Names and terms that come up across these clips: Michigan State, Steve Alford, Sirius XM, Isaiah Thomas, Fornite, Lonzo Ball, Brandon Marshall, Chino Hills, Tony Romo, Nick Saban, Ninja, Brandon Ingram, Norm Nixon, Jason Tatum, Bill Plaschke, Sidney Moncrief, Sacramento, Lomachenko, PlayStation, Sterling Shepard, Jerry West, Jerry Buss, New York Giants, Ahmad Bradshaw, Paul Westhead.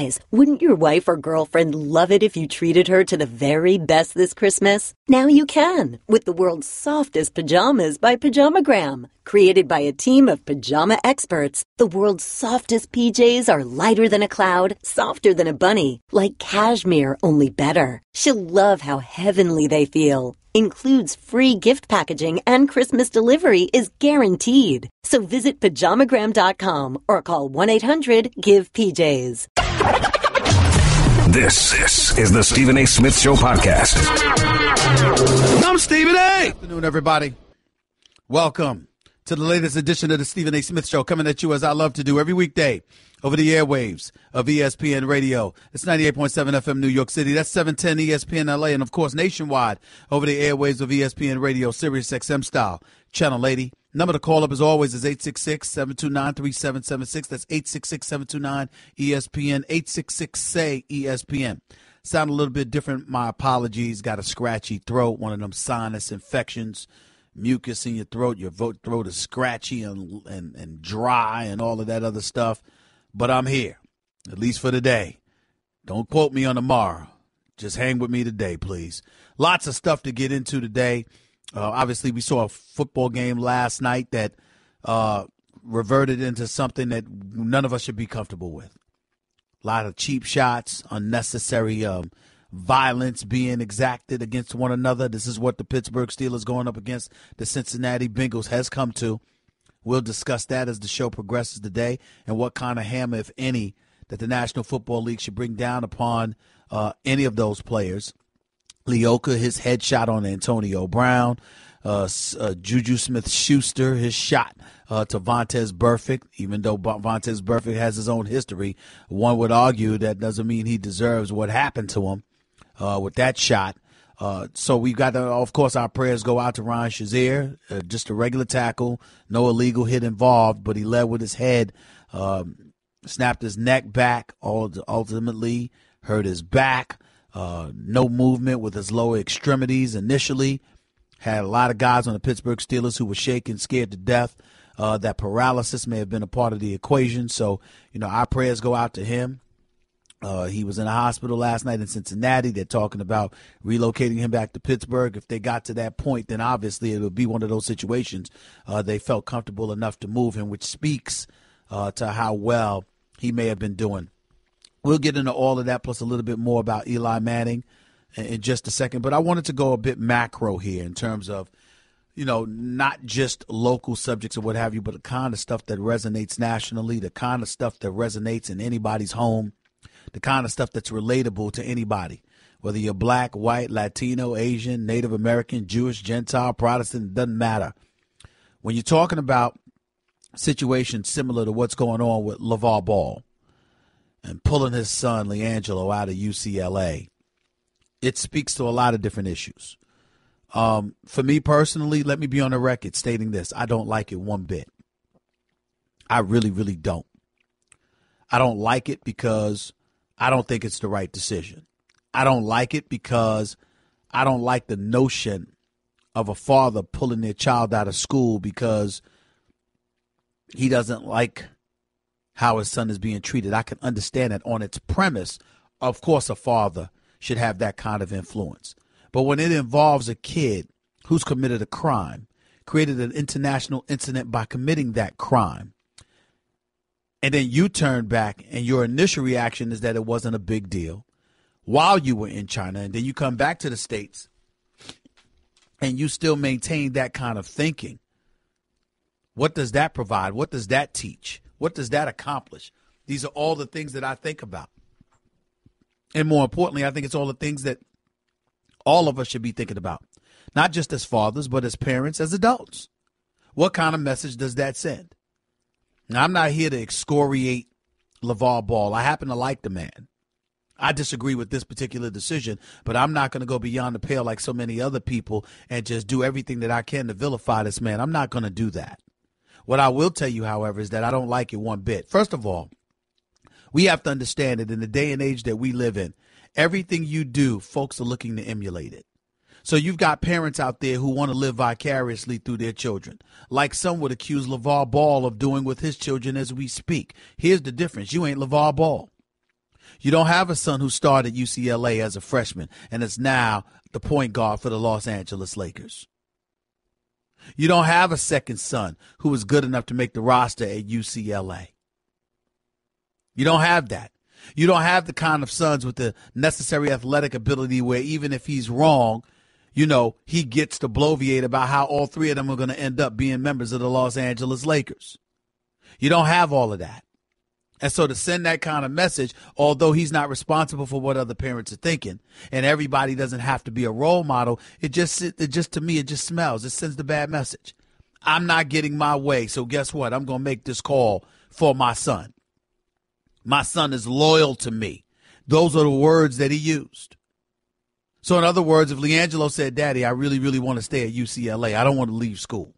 Guys, wouldn't your wife or girlfriend love it if you treated her to the very best this Christmas? Now you can, with the world's softest pajamas by PajamaGram. Created by a team of pajama experts, the world's softest PJs are lighter than a cloud, softer than a bunny, like cashmere, only better. She'll love how heavenly they feel. Includes free gift packaging and Christmas delivery is guaranteed. So visit PajamaGram.com or call 1-800-GIVE-PJs. This is the Stephen A. Smith Show podcast. I'm Stephen A. Good afternoon, everybody. Welcome to the latest edition of the Stephen A. Smith Show, coming at you as I love to do every weekday over the airwaves of ESPN Radio. It's 98.7 FM New York City. That's 710 ESPN LA, and, of course, nationwide over the airwaves of ESPN Radio, Sirius XM style, Channel 80. Number to call up, as always, is 866-729-3776. That's 866-729-ESPN, 866-SAY-ESPN. Sound a little bit different. My apologies. Got a scratchy throat, one of them sinus infections. Mucus in your throat, your throat is scratchy and dry and all of that other stuff. But I'm here, at least for today. Don't quote me on tomorrow. Just hang with me today, please. Lots of stuff to get into today. Obviously, we saw a football game last night that reverted into something that none of us should be comfortable with. A lot of cheap shots, unnecessary violence being exacted against one another. This is what the Pittsburgh Steelers going up against the Cincinnati Bengals has come to. We'll discuss that as the show progresses today and what kind of hammer, if any, that the National Football League should bring down upon any of those players. Leoka, his headshot on Antonio Brown. Juju Smith-Schuster, his shot to Vontaze Burfict. Even though Vontaze Burfict has his own history, one would argue that doesn't mean he deserves what happened to him. With that shot. So we've got to, of course, our prayers go out to Ryan Shazier. Just a regular tackle, no illegal hit involved, but he led with his head, snapped his neck back, ultimately hurt his back, no movement with his lower extremities initially. Had a lot of guys on the Pittsburgh Steelers who were shaken, scared to death. That paralysis may have been a part of the equation. So, you know, our prayers go out to him. He was in a hospital last night in Cincinnati. They're talking about relocating him back to Pittsburgh. If they got to that point, then obviously it would be one of those situations. They felt comfortable enough to move him, which speaks to how well he may have been doing. We'll get into all of that plus a little bit more about Eli Manning in just a second. But I wanted to go a bit macro here in terms of, you know, not just local subjects or what have you, but the kind of stuff that resonates nationally, the kind of stuff that resonates in anybody's home. The kind of stuff that's relatable to anybody, whether you're black, white, Latino, Asian, Native American, Jewish, Gentile, Protestant, it doesn't matter. When you're talking about situations similar to what's going on with LaVar Ball and pulling his son, LiAngelo, out of UCLA, it speaks to a lot of different issues. For me personally, let me be on the record stating this. I don't like it one bit. I really, really don't. I don't like it because I don't think it's the right decision. I don't like it because I don't like the notion of a father pulling their child out of school because he doesn't like how his son is being treated. I can understand that on its premise. Of course, a father should have that kind of influence. But when it involves a kid who's committed a crime, created an international incident by committing that crime, and then you turn back and your initial reaction is that it wasn't a big deal while you were in China. And then you come back to the States and you still maintain that kind of thinking. What does that provide? What does that teach? What does that accomplish? These are all the things that I think about. And more importantly, I think it's all the things that all of us should be thinking about, not just as fathers, but as parents, as adults. What kind of message does that send? Now, I'm not here to excoriate LaVar Ball. I happen to like the man. I disagree with this particular decision, but I'm not going to go beyond the pale like so many other people and just do everything that I can to vilify this man. I'm not going to do that. What I will tell you, however, is that I don't like it one bit. First of all, we have to understand that in the day and age that we live in, everything you do, folks are looking to emulate it. So you've got parents out there who want to live vicariously through their children, like some would accuse LaVar Ball of doing with his children as we speak. Here's the difference. You ain't LaVar Ball. You don't have a son who started UCLA as a freshman and is now the point guard for the Los Angeles Lakers. You don't have a second son who was good enough to make the roster at UCLA. You don't have that. You don't have the kind of sons with the necessary athletic ability where even if he's wrong, you know, he gets to bloviate about how all three of them are going to end up being members of the Los Angeles Lakers. You don't have all of that. And so to send that kind of message, although he's not responsible for what other parents are thinking, and everybody doesn't have to be a role model, it just to me, it just smells. It sends the bad message. I'm not getting my way, so guess what? I'm going to make this call for my son. My son is loyal to me. Those are the words that he used. So in other words, if LiAngelo said, Daddy, I really, really want to stay at UCLA. I don't want to leave school.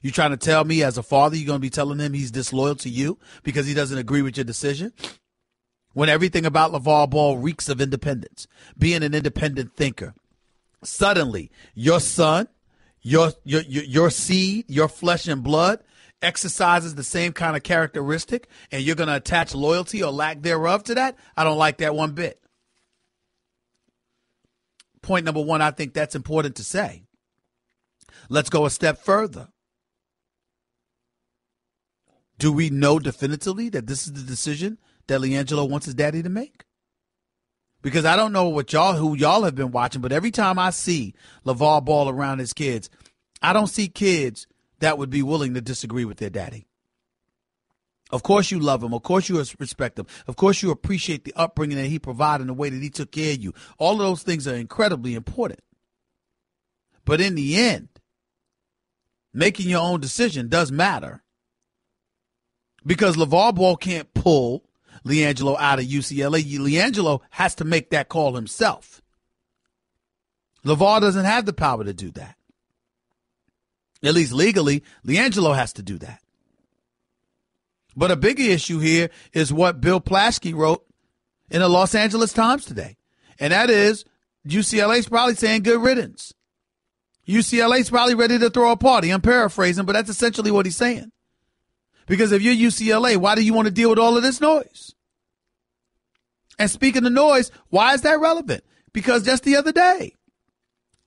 You trying to tell me as a father you're going to be telling him he's disloyal to you because he doesn't agree with your decision? When everything about LaVar Ball reeks of independence, being an independent thinker, suddenly your son, your seed, your flesh and blood exercises the same kind of characteristic, and you're going to attach loyalty or lack thereof to that? I don't like that one bit. Point number one, I think that's important to say. Let's go a step further. Do we know definitively that this is the decision that LiAngelo wants his daddy to make? Because I don't know what y'all have been watching, but every time I see LaVar Ball around his kids, I don't see kids that would be willing to disagree with their daddy. Of course you love him. Of course you respect him. Of course you appreciate the upbringing that he provided and the way that he took care of you. All of those things are incredibly important. But in the end, making your own decision does matter. Because LaVar Ball can't pull LiAngelo out of UCLA. LiAngelo has to make that call himself. LaVar doesn't have the power to do that. At least legally, LiAngelo has to do that. But a bigger issue here is what Bill Plaschke wrote in the Los Angeles Times today. And that is UCLA's probably saying good riddance. UCLA's probably ready to throw a party. I'm paraphrasing, but that's essentially what he's saying. Because if you're UCLA, why do you want to deal with all of this noise? And speaking of noise, why is that relevant? Because just the other day,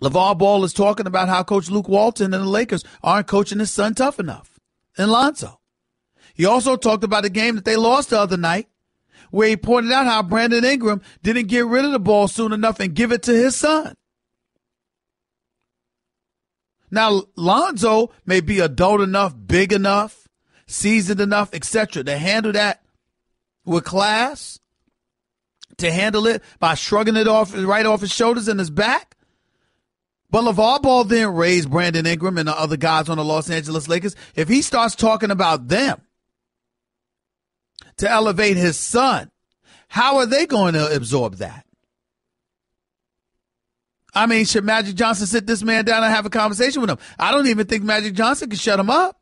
LaVar Ball is talking about how Coach Luke Walton and the Lakers aren't coaching his son tough enough, and Lonzo. He also talked about a game that they lost the other night where he pointed out how Brandon Ingram didn't get rid of the ball soon enough and give it to his son. Now, Lonzo may be adult enough, big enough, seasoned enough, etc., to handle that with class, to handle it by shrugging it off right off his shoulders and his back. But LaVar Ball then raised Brandon Ingram and the other guys on the Los Angeles Lakers. If he starts talking about them to elevate his son, how are they going to absorb that? I mean, should Magic Johnson sit this man down and have a conversation with him? I don't even think Magic Johnson can shut him up.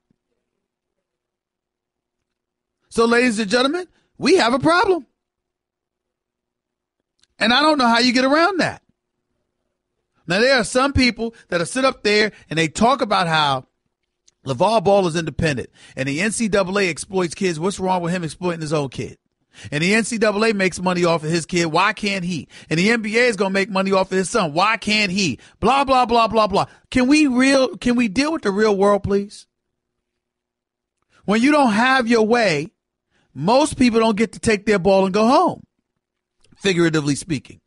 So, ladies and gentlemen, we have a problem. And I don't know how you get around that. Now, there are some people that are sit up there and they talk about how LaVar Ball is independent and the NCAA exploits kids. What's wrong with him exploiting his own kid? And the NCAA makes money off of his kid. Why can't he? And the NBA is going to make money off of his son. Why can't he? Blah, blah, blah, blah, blah. Can we deal with the real world, please? When you don't have your way, most people don't get to take their ball and go home, figuratively speaking.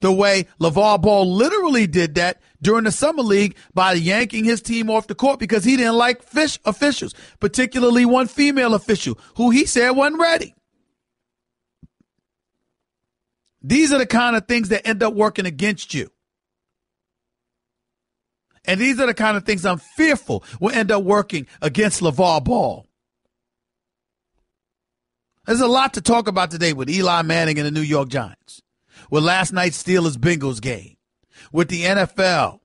The way LaVar Ball literally did that during the summer league by yanking his team off the court because he didn't like officials, particularly one female official who he said wasn't ready. These are the kind of things that end up working against you. And these are the kind of things I'm fearful will end up working against LaVar Ball. There's a lot to talk about today with Eli Manning and the New York Giants, with last night's Steelers-Bengals game, with the NFL,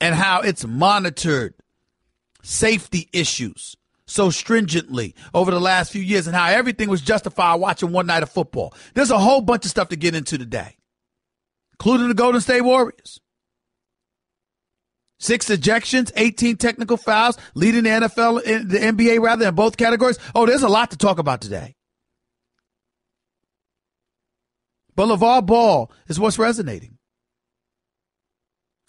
and how it's monitored safety issues so stringently over the last few years and how everything was justified watching one night of football. There's a whole bunch of stuff to get into today, including the Golden State Warriors. 6 ejections, 18 technical fouls, leading the NFL, the NBA rather, in both categories. Oh, there's a lot to talk about today. But LaVar Ball is what's resonating.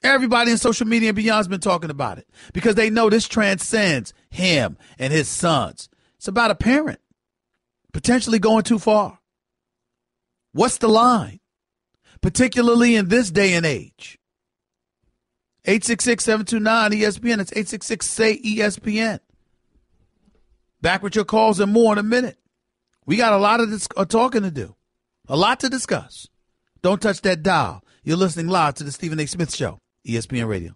Everybody in social media and beyond has been talking about it because they know this transcends him and his sons. It's about a parent potentially going too far. What's the line, particularly in this day and age? 866-729-ESPN. It's 866-SAY-ESPN. Back with your calls and more in a minute. We got a lot of talking to do, a lot to discuss. Don't touch that dial. You're listening live to the Stephen A. Smith Show, ESPN Radio.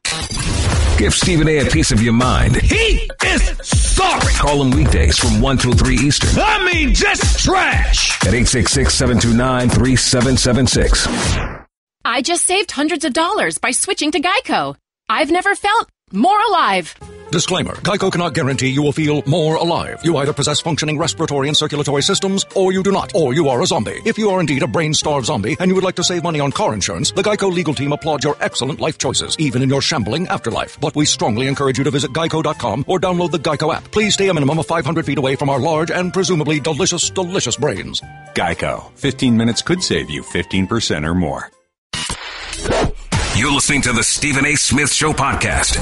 Give Stephen A. a piece of your mind. He is sorry. Call him weekdays from 1 through 3 Eastern. I mean, just trash. At 866-729-3776. I just saved hundreds of dollars by switching to GEICO. I've never felt more alive. Disclaimer, GEICO cannot guarantee you will feel more alive. You either possess functioning respiratory and circulatory systems, or you do not, or you are a zombie. If you are indeed a brain-starved zombie and you would like to save money on car insurance, the GEICO legal team applauds your excellent life choices, even in your shambling afterlife. But we strongly encourage you to visit geico.com or download the GEICO app. Please stay a minimum of 500 feet away from our large and presumably delicious, delicious brains. GEICO. 15 minutes could save you 15% or more. You're listening to the Stephen A. Smith Show podcast.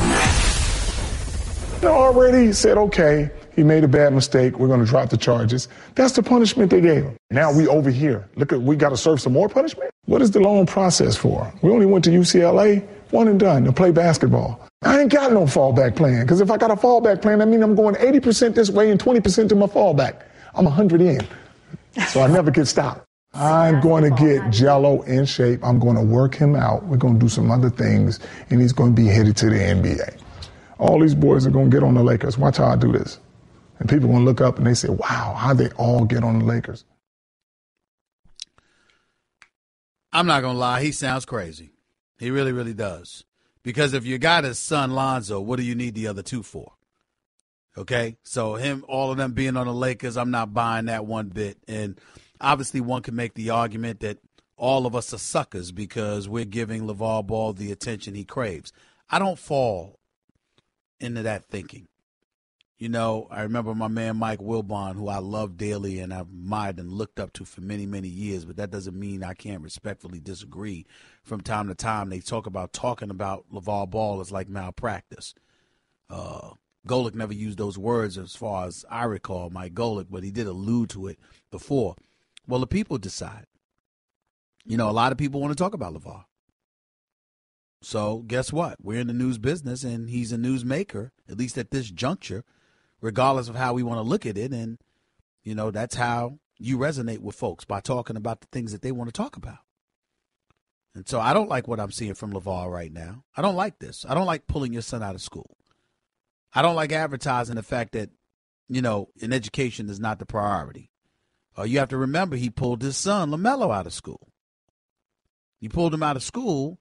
Already said, okay, he made a bad mistake. We're going to drop the charges. That's the punishment they gave him. Now we over here. Look, we got to serve some more punishment. What is the long process for? We only went to UCLA, one and done, to play basketball. I ain't got no fallback plan, because if I got a fallback plan, that means I'm going 80% this way and 20% to my fallback. I'm 100 in, so I never get stopped. I'm going to get Jello in shape. I'm going to work him out. We're going to do some other things, and he's going to be headed to the NBA. All these boys are going to get on the Lakers. Watch how I do this. And people are going to look up and they say, wow, how'd they all get on the Lakers? I'm not going to lie. He sounds crazy. He really, really does. Because if you got his son, Lonzo, what do you need the other two for? Okay? So him, all of them being on the Lakers, I'm not buying that one bit. And obviously one can make the argument that all of us are suckers because we're giving LaVar Ball the attention he craves. I don't fall into that thinking. You know, I remember my man Mike Wilbon, who I love dearly and I've admired and looked up to for many, many years, but that doesn't mean I can't respectfully disagree. From time to time, they talk about talking about LaVar Ball is like malpractice. Golick never used those words as far as I recall, Mike Golick, but he did allude to it before. Well, the people decide. You know, a lot of people want to talk about LaVar. So guess what? We're in the news business, and he's a newsmaker, at least at this juncture, regardless of how we want to look at it. And, you know, that's how you resonate with folks, by talking about the things that they want to talk about. And so I don't like what I'm seeing from LaVar right now. I don't like this. I don't like pulling your son out of school. I don't like advertising the fact that, you know, an education is not the priority. You have to remember, he pulled his son, LaMelo, out of school. You pulled him out of school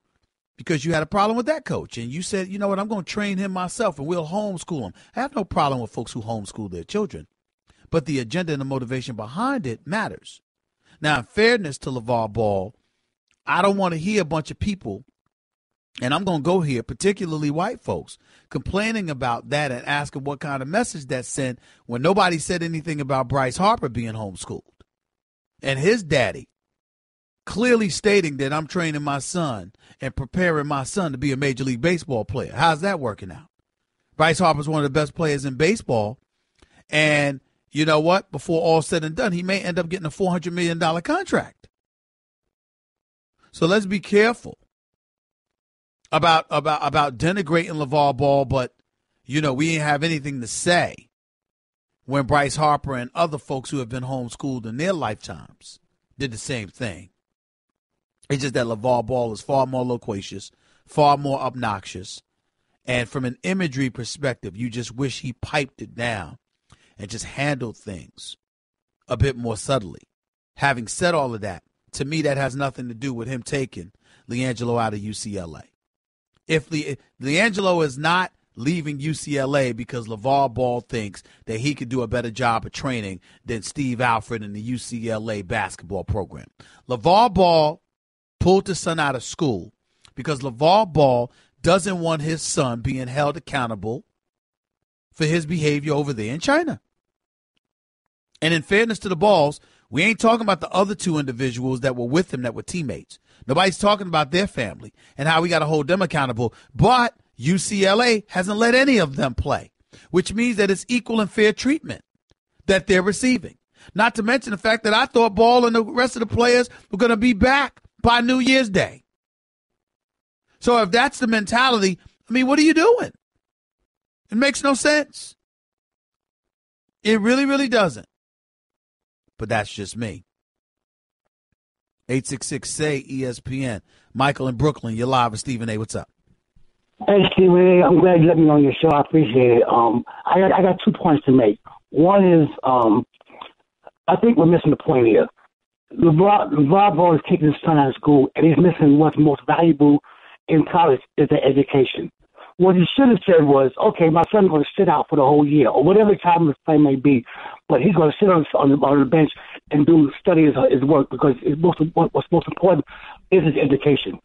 because you had a problem with that coach. And you said, you know what, I'm going to train him myself and we'll homeschool him. I have no problem with folks who homeschool their children. But the agenda and the motivation behind it matters. Now, in fairness to LaVar Ball, I don't want to hear a bunch of people, and I'm going to go here, particularly white folks, complaining about that and asking what kind of message that sent when nobody said anything about Bryce Harper being homeschooled. And his daddy clearly stating that I'm training my son and preparing my son to be a Major League Baseball player. How's that working out? Bryce Harper's one of the best players in baseball. And you know what? Before all said and done, he may end up getting a $400 million contract. So let's be careful about denigrating LaVar Ball, but, you know, we didn't have anything to say when Bryce Harper and other folks who have been homeschooled in their lifetimes did the same thing. It's just that LaVar Ball is far more loquacious, far more obnoxious, and from an imagery perspective, you just wish he piped it down and just handled things a bit more subtly. Having said all of that, to me, that has nothing to do with him taking LiAngelo out of UCLA. If LiAngelo is not leaving UCLA because LaVar Ball thinks that he could do a better job of training than Steve Alford in the UCLA basketball program. LaVar Ball pulled his son out of school because LaVar Ball doesn't want his son being held accountable for his behavior over there in China. And in fairness to the Balls, we ain't talking about the other two individuals that were with him that were teammates. Nobody's talking about their family and how we got to hold them accountable. But UCLA hasn't let any of them play, which means that it's equal and fair treatment that they're receiving. Not to mention the fact that I thought Ball and the rest of the players were going to be back by New Year's Day. So if that's the mentality, I mean, what are you doing? It makes no sense. It really, really doesn't. But that's just me. 866-SAY-ESPN. Michael in Brooklyn, you're live with Stephen A. What's up? Hey, Stephen A., I'm glad you let me on your show. I appreciate it. I got 2 points to make. One is I think we're missing the point here. LaVar Ball is taking his son out of school, and he's missing what's most valuable in college is the education. What he should have said was, okay, my son's going to sit out for the whole year, or whatever time his play may be, but he's going to sit on the bench and study his work, because what's most important is his education.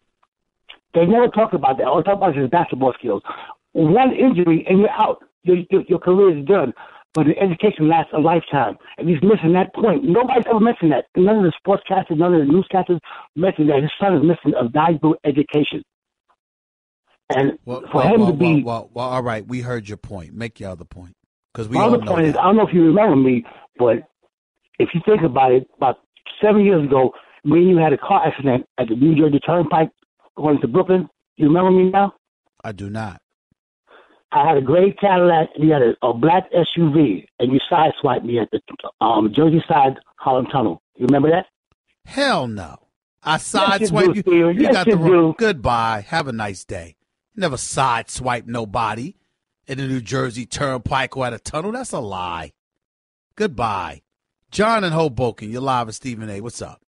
They never talk about that. All they talk about is his basketball skills. One injury and you're out. Your career is done. But the education lasts a lifetime, and he's missing that point. Nobody's ever mentioned that. None of the sportscasters, none of the newscasters mentioned that. His son is missing a valuable education. And all right, we heard your point. Make your other point. My other point is, I don't know if you remember me, but if you think about it, about 7 years ago, me and you had a car accident at the New Jersey Turnpike going to Brooklyn. You remember me now? I do not. I had a gray Cadillac, and you had a black SUV, and you sideswiped me at the Jersey side Harlem Tunnel. You remember that? Hell no. I sideswiped you. You got the wrong. Goodbye. Have a nice day. You never sideswiped nobody in the New Jersey Turnpike or at a tunnel. That's a lie. Goodbye. John in Hoboken, you're live with Stephen A. What's up?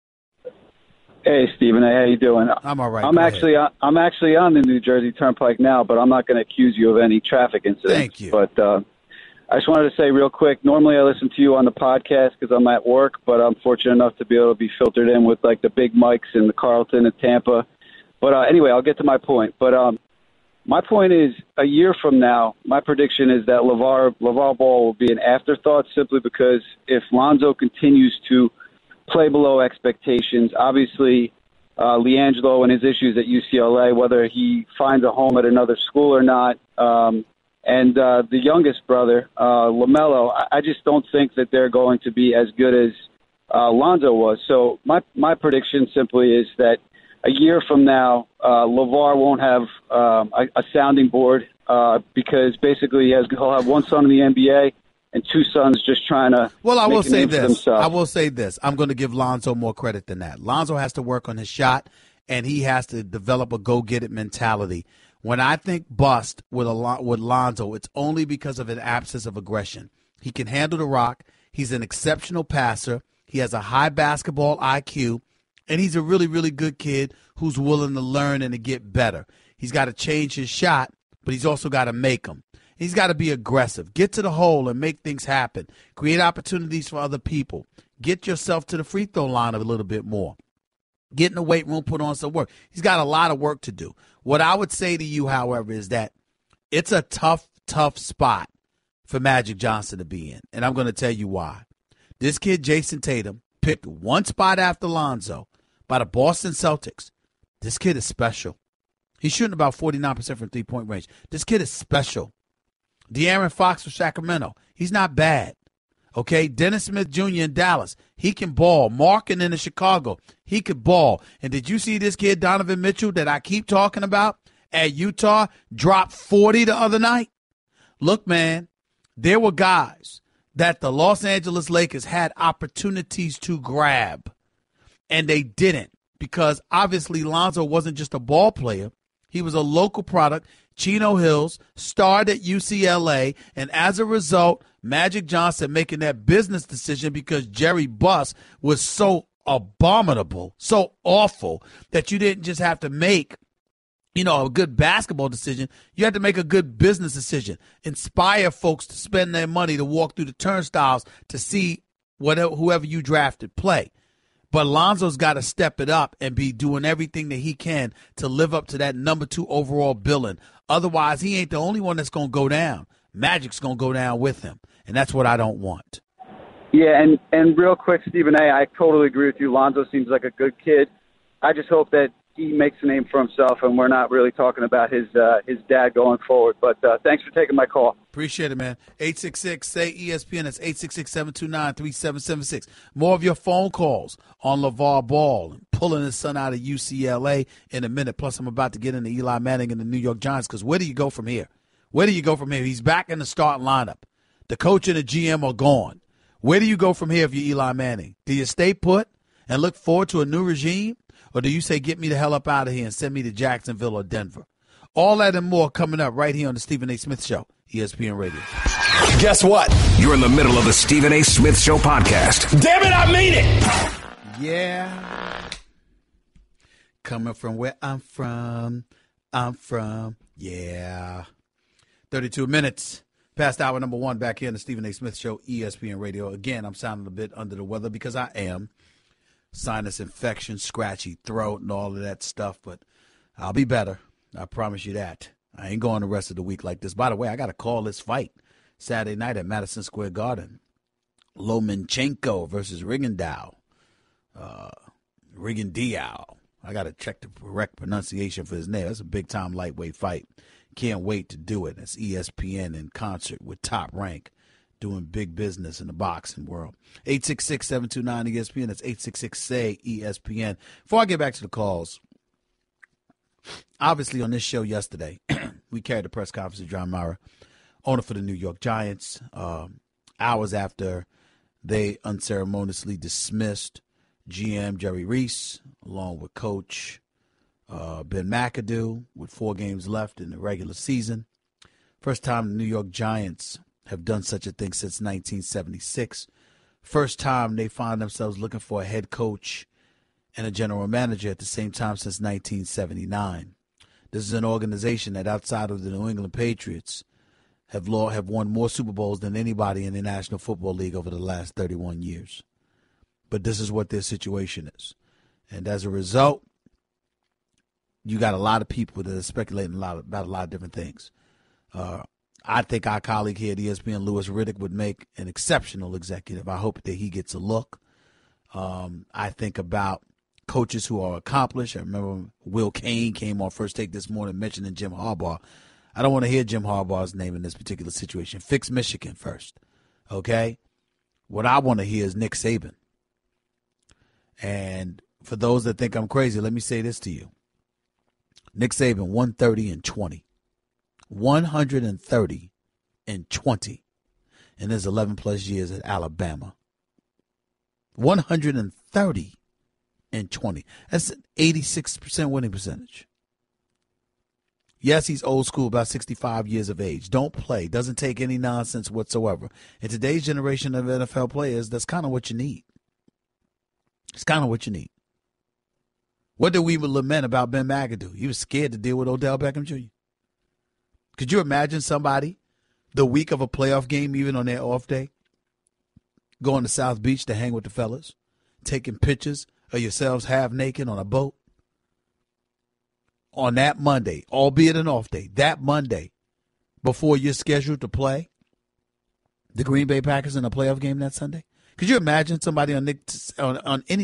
Hey, Stephen A., how you doing? I'm all right. I'm actually on the New Jersey Turnpike now, but I'm not going to accuse you of any traffic incidents. Thank you. But I just wanted to say real quick, normally I listen to you on the podcast because I'm at work, but I'm fortunate enough to be able to be filtered in with, like, the big mics in the Carlton and Tampa. But anyway, I'll get to my point. But my point is, a year from now, my prediction is that LaVar Ball will be an afterthought, simply because if Lonzo continues to play below expectations. Obviously, LiAngelo and his issues at UCLA, whether he finds a home at another school or not, and the youngest brother, LaMelo, I just don't think that they're going to be as good as Lonzo was. So my prediction simply is that a year from now, LaVar won't have a sounding board because basically he'll have one son in the NBA and two sons just trying to. Well, I will say this. I'm going to give Lonzo more credit than that. Lonzo has to work on his shot, and he has to develop a go-get-it mentality. When I think bust with Lonzo, it's only because of an absence of aggression. He can handle the rock. He's an exceptional passer. He has a high basketball IQ, and he's a really, really good kid who's willing to learn and to get better. He's got to change his shot, but he's also got to make them. He's got to be aggressive. Get to the hole and make things happen. Create opportunities for other people. Get yourself to the free throw line a little bit more. Get in the weight room, put on some work. He's got a lot of work to do. What I would say to you, however, is that it's a tough, tough spot for Magic Johnson to be in, and I'm going to tell you why. This kid, Jason Tatum, picked one spot after Lonzo by the Boston Celtics. This kid is special. He's shooting about 49% from three-point range. This kid is special. De'Aaron Fox for Sacramento. He's not bad. Okay, Dennis Smith Jr. in Dallas. He can ball. Markin in Chicago. He could ball. And did you see this kid, Donovan Mitchell, that I keep talking about at Utah, dropped 40 the other night? Look, man, there were guys that the Los Angeles Lakers had opportunities to grab, and they didn't, because obviously Lonzo wasn't just a ball player. He was a local product. Chino Hills, starred at UCLA, and as a result, Magic Johnson making that business decision because Jerry Buss was so abominable, so awful, that you didn't just have to make, a good basketball decision. You had to make a good business decision, inspire folks to spend their money to walk through the turnstiles to see whoever you drafted play. But Lonzo's got to step it up and be doing everything that he can to live up to that number 2 overall billing. Otherwise, he ain't the only one that's going to go down. Magic's going to go down with him, and that's what I don't want. Yeah, and real quick, Stephen A., I totally agree with you. Lonzo seems like a good kid. I just hope that he makes a name for himself, and we're not really talking about his dad going forward. But thanks for taking my call. Appreciate it, man. 866-SAY-ESPN. That's 866-729-3776. More of your phone calls on LaVar Ball and pulling his son out of UCLA in a minute. Plus, I'm about to get into Eli Manning and the New York Giants, because where do you go from here? Where do you go from here? He's back in the starting lineup. The coach and the GM are gone. Where do you go from here if you're Eli Manning? Do you stay put and look forward to a new regime? Or do you say, get me the hell up out of here and send me to Jacksonville or Denver? All that and more coming up right here on the Stephen A. Smith Show, ESPN Radio. Guess what? You're in the middle of the Stephen A. Smith Show podcast. Damn it, I mean it! Yeah. Coming from where I'm from, yeah. 32 minutes past hour number 1 back here on the Stephen A. Smith Show, ESPN Radio. Again, I'm sounding a bit under the weather because I am. Sinus infection, scratchy throat, and all of that stuff, but I'll be better. I promise you that. I ain't going the rest of the week like this. By the way, I got to call this fight Saturday night at Madison Square Garden. Lomachenko versus Rigondeaux. Rigondeaux. I got to check the correct pronunciation for his name. That's a big-time lightweight fight. Can't wait to do it. That's ESPN in concert with Top Rank. Doing big business in the boxing world. 866-729-ESPN. That's 866-SAY-ESPN. Before I get back to the calls, obviously on this show yesterday, we carried the press conference of John Mara, owner for the New York Giants, hours after they unceremoniously dismissed GM Jerry Reese, along with coach Ben McAdoo, with 4 games left in the regular season. First time the New York Giants have done such a thing since 1976. First time they find themselves looking for a head coach and a general manager at the same time since 1979. This is an organization that, outside of the New England Patriots, have won more Super Bowls than anybody in the National Football League over the last 31 years. But this is what their situation is. And as a result, you got a lot of people that are speculating about a lot of different things. I think our colleague here at ESPN, Lewis Riddick, would make an exceptional executive. I hope that he gets a look. I think about coaches who are accomplished. I remember Will Cain came on First Take this morning mentioning Jim Harbaugh. I don't want to hear Jim Harbaugh's name in this particular situation. Fix Michigan first, okay? What I want to hear is Nick Saban. And for those that think I'm crazy, let me say this to you. Nick Saban, 130-20. 130-20 in his 11-plus years at Alabama. 130-20. That's an 86% winning percentage. Yes, he's old school, about 65 years of age. Don't play. Doesn't take any nonsense whatsoever. In today's generation of NFL players, that's kind of what you need. It's kind of what you need. What do we lament about Ben McAdoo? He was scared to deal with Odell Beckham Jr. Could you imagine somebody the week of a playoff game, even on their off day, going to South Beach to hang with the fellas, taking pictures of yourselves half naked on a boat? On that Monday, albeit an off day, that Monday, before you're scheduled to play the Green Bay Packers in a playoff game that Sunday? Could you imagine somebody on any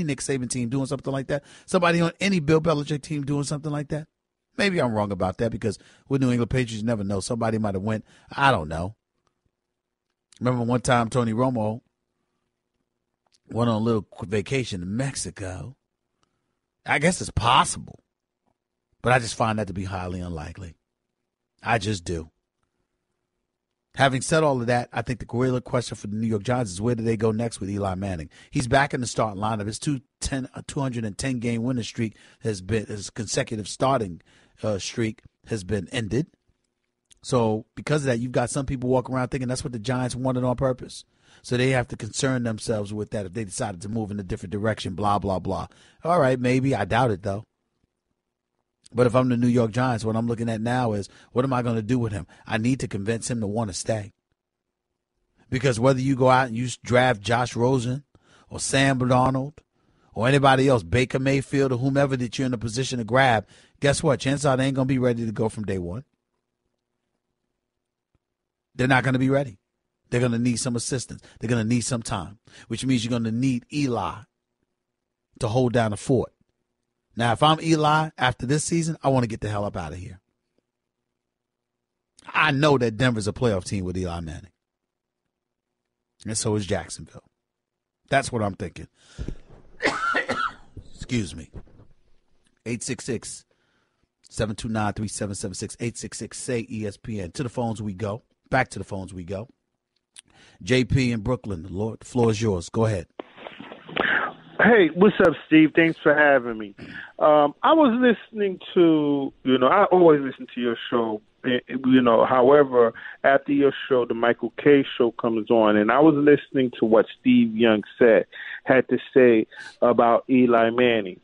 Nick Saban team doing something like that? Somebody on any Bill Belichick team doing something like that? Maybe I'm wrong about that, because with New England Patriots, you never know. Somebody might have went. I don't know. Remember one time Tony Romo went on a little vacation to Mexico. I guess it's possible, but I just find that to be highly unlikely. I just do. Having said all of that, I think the gorilla question for the New York Giants is, where do they go next with Eli Manning? He's back in the starting lineup. His 210-game winning streak has been, his consecutive starting streak has been ended. So because of that, you've got some people walking around thinking that's what the Giants wanted on purpose. So they have to concern themselves with that if they decided to move in a different direction, blah, blah, blah. All right, maybe. I doubt it, though. But if I'm the New York Giants, what I'm looking at now is, what am I going to do with him? I need to convince him to want to stay. Because whether you go out and you draft Josh Rosen or Sam Darnold or anybody else, Baker Mayfield or whomever that you're in a position to grab, guess what? Chances are they ain't going to be ready to go from day one. They're not going to be ready. They're going to need some assistance. They're going to need some time, which means you're going to need Eli to hold down the fort. Now, if I'm Eli after this season, I want to get the hell up out of here. I know that Denver's a playoff team with Eli Manning. And so is Jacksonville. That's what I'm thinking. Excuse me. 866-729-3776. 866-SAY-ESPN. To the phones we go. Back to the phones we go. JP in Brooklyn. Lord, the floor is yours. Go ahead. Hey, what's up, Steve? Thanks for having me. I was listening to, I always listen to your show. However, after your show, the Michael K show comes on, and I was listening to what Steve Young had to say about Eli Manning.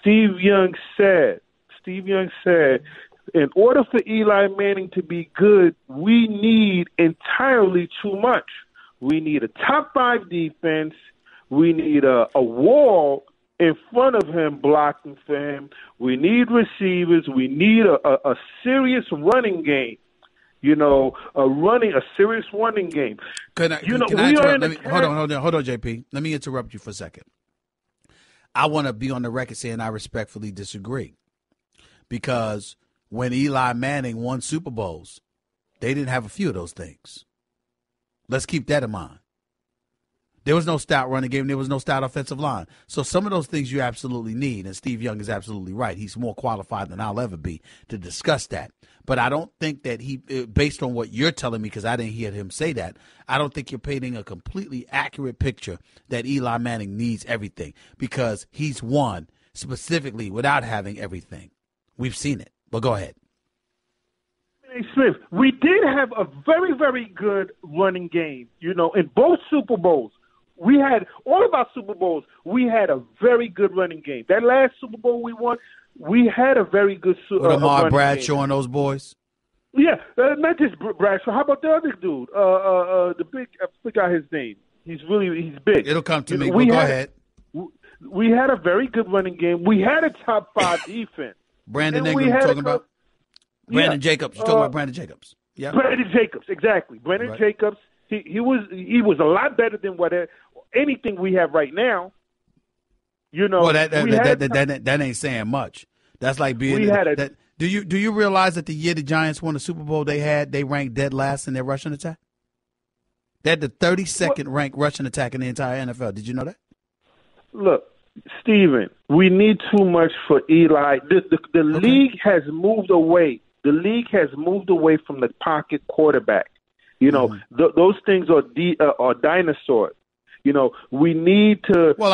Steve Young said, in order for Eli Manning to be good, we need entirely too much. We need a top-5 defense. We need a wall in front of him blocking for him. We need receivers. We need a serious running game. A serious running game. Hold on, JP. Let me interrupt you for a second. I want to be on the record saying I respectfully disagree, because when Eli Manning won Super Bowls, they didn't have a few of those things. Let's keep that in mind. There was no stout running game. There was no stout offensive line. So some of those things you absolutely need, and Steve Young is absolutely right. He's more qualified than I'll ever be to discuss that. But I don't think that he, based on what you're telling me, because I didn't hear him say that, I don't think you're painting a completely accurate picture that Eli Manning needs everything, because he's won specifically without having everything. We've seen it. But go ahead. Smith, we did have a very, very good running game, in both Super Bowls. We had all of our Super Bowls. We had a very good running game. That last Super Bowl we won, we had a very good Super Bowl. With Ahmad Bradshaw and those boys. Yeah, not just Bradshaw. How about the other dude? The big, I forgot his name. He's big. It'll come to me. But go ahead. We had a very good running game. We had a top 5 defense. Brandon Ingram, you're talking about? Brandon Jacobs. You're talking about Brandon Jacobs. Yeah. Brandon Jacobs, exactly. Brandon Jacobs. He was a lot better than anything we have right now. Well, that ain't saying much. That's like being. Do you realize that the year the Giants won the Super Bowl, they ranked dead last in their rushing attack? They had the 32nd ranked rushing attack in the entire NFL. Did you know that? Look, Steven, we need too much for Eli. The league has moved away. The league has moved away from the pocket quarterback. Those things are dinosaurs. We need to. Well,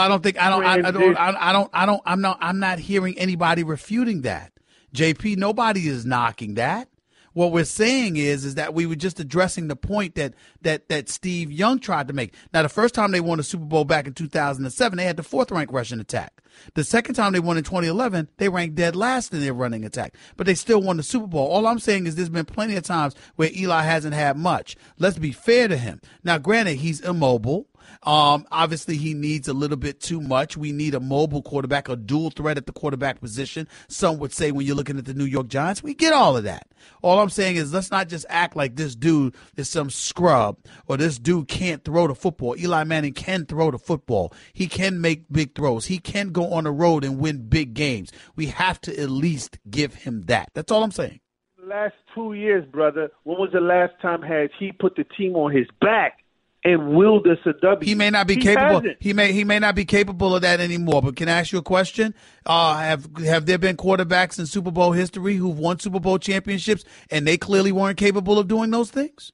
I'm not hearing anybody refuting that. JP, nobody is knocking that. What we're saying is that we were just addressing the point that Steve Young tried to make. Now, the first time they won the Super Bowl back in 2007, they had the 4th-ranked rushing attack. The second time they won in 2011, they ranked dead last in their running attack, but they still won the Super Bowl. All I'm saying is there's been plenty of times where Eli hasn't had much. Let's be fair to him. Now, granted, he's immobile. Obviously, he needs a little bit too much. We need a mobile quarterback, a dual threat at the quarterback position. Some would say when you're looking at the New York Giants, we get all of that. All I'm saying is let's not just act like this dude is some scrub or this dude can't throw the football. Eli Manning can throw the football. He can make big throws. He can go on the road and win big games. We have to at least give him that. That's all I'm saying. Last 2 years, brother, when was the last time has he put the team on his back and willed us a W? He may not be capable. Hasn't. He may not be capable of that anymore. But can I ask you a question? Have there been quarterbacks in Super Bowl history who've won Super Bowl championships and they clearly weren't capable of doing those things?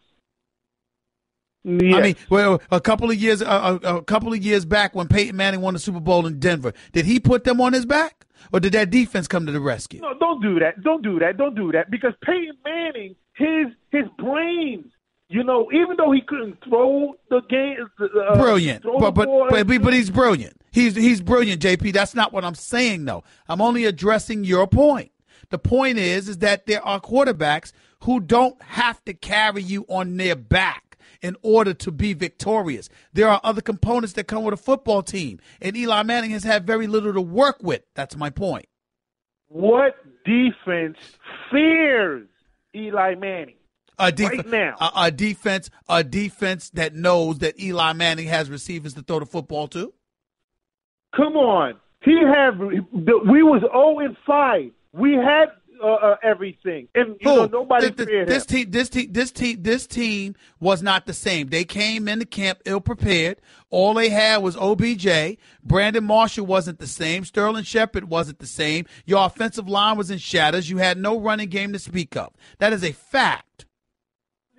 Yes. I mean, well, a couple of years back when Peyton Manning won the Super Bowl in Denver, did he put them on his back, or did that defense come to the rescue? No, don't do that. Because Peyton Manning, his brains. Even though he couldn't throw the game, brilliant. But he's brilliant. He's brilliant, JP. That's not what I'm saying, though. I'm only addressing your point. The point is that there are quarterbacks who don't have to carry you on their back. in order to be victorious. There are other components that come with a football team, and Eli Manning has had very little to work with. That's my point. What defense fears Eli Manning? A defense that knows that Eli Manning has receivers to throw the football to. Come on, we was 0-5. We had everything, and nobody feared him. This team was not the same. They came into camp ill prepared. All they had was OBJ. Brandon Marshall wasn't the same. Sterling Shepard wasn't the same. Your offensive line was in shatters. You had no running game to speak of. That is a fact.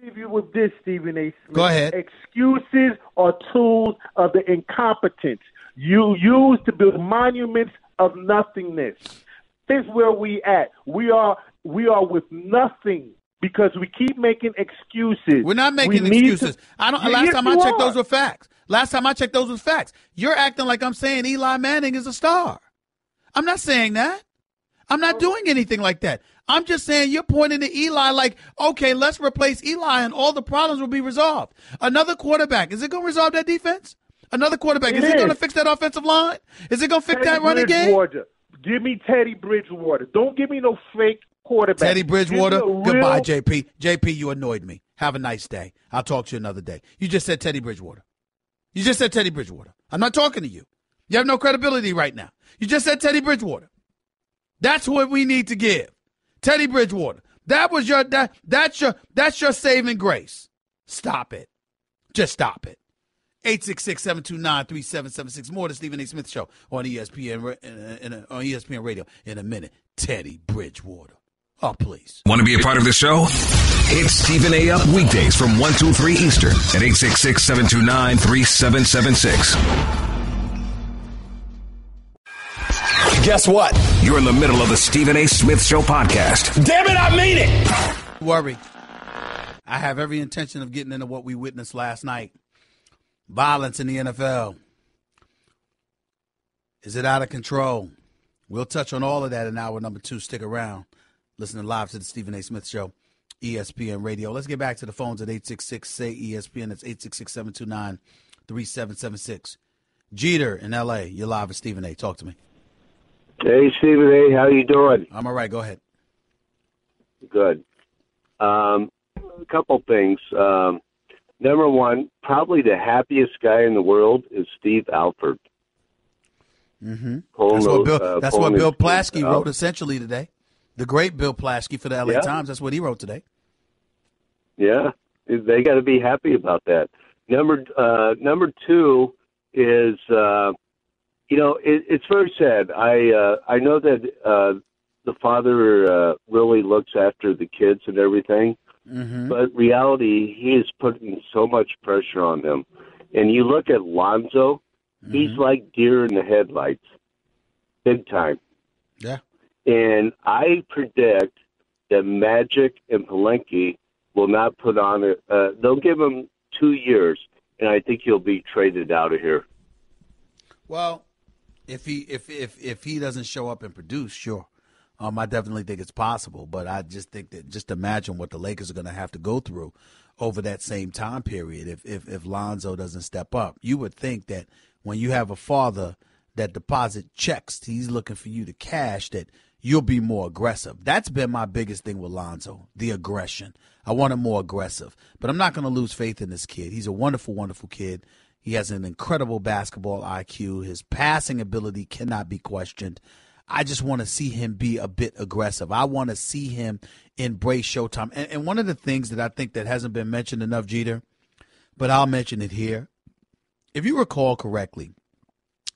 Leave you with this, Stephen A. Smith. Go ahead. Excuses are tools of the incompetent you use to build monuments of nothingness. This is where we at. We are with nothing because we keep making excuses. We're not making excuses. Last time I checked, those were facts. Last time I checked, those were facts. You're acting like I'm saying Eli Manning is a star. I'm not saying that. I'm not doing anything like that. I'm just saying you're pointing to Eli like, okay, let's replace Eli and all the problems will be resolved. Another quarterback, is it going to resolve that defense? Another quarterback, is it going to fix that offensive line? Is it going to fix that running game? Give me Teddy Bridgewater. Don't give me no fake quarterback. Teddy Bridgewater, goodbye, JP. JP, you annoyed me. Have a nice day. I'll talk to you another day. You just said Teddy Bridgewater. You just said Teddy Bridgewater. I'm not talking to you. You have no credibility right now. You just said Teddy Bridgewater. That's what we need to give. Teddy Bridgewater. That was your that's your saving grace. Stop it. Just stop it. 866-729-3776. More of the Stephen A. Smith Show on ESPN on ESPN Radio in a minute. Teddy Bridgewater. Oh, please. Want to be a part of the show? Hit Stephen A. up weekdays from 1 to 3 Eastern at 866-729-3776. Guess what? You're in the middle of the Stephen A. Smith Show podcast. Damn it, I mean it! Worry. I have every intention of getting into what we witnessed last night. Violence in the NFL. Is it out of control? We'll touch on all of that in hour number 2. Stick around. Listening live to the Stephen A. Smith Show, ESPN Radio. Let's get back to the phones at 866-SAY-ESPN. That's 866-729-3776. Jeter in L.A. You're live with Stephen A. Talk to me. Hey, Stephen A., how you doing? I'm all right. Go ahead. Good. A couple things. Number one, probably the happiest guy in the world is Steve Alford. Mm-hmm. That's what Bill Plaschke wrote essentially today. The great Bill Plaschke for the LA Times. That's what he wrote today. Yeah. They got to be happy about that. Number two is... it's very sad. I know that the father really looks after the kids and everything, but reality, he is putting so much pressure on them. And you look at Lonzo, he's like deer in the headlights, big time. Yeah. And I predict that Magic and Palenque will not put on it. They'll give him 2 years, and I think he'll be traded out of here. Well... If he doesn't show up and produce, sure. I definitely think it's possible, but I just think that just imagine what the Lakers are going to have to go through over that same time period if Lonzo doesn't step up. You would think that when you have a father that deposit checks, he's looking for you to cash, that you'll be more aggressive. That's been my biggest thing with Lonzo, the aggression. I want him more aggressive, but I'm not going to lose faith in this kid. He's a wonderful, wonderful kid. He has an incredible basketball IQ. His passing ability cannot be questioned. I just want to see him be a bit aggressive. I want to see him embrace Showtime. And one of the things that I think that hasn't been mentioned enough, Jeter, but I'll mention it here. If you recall correctly,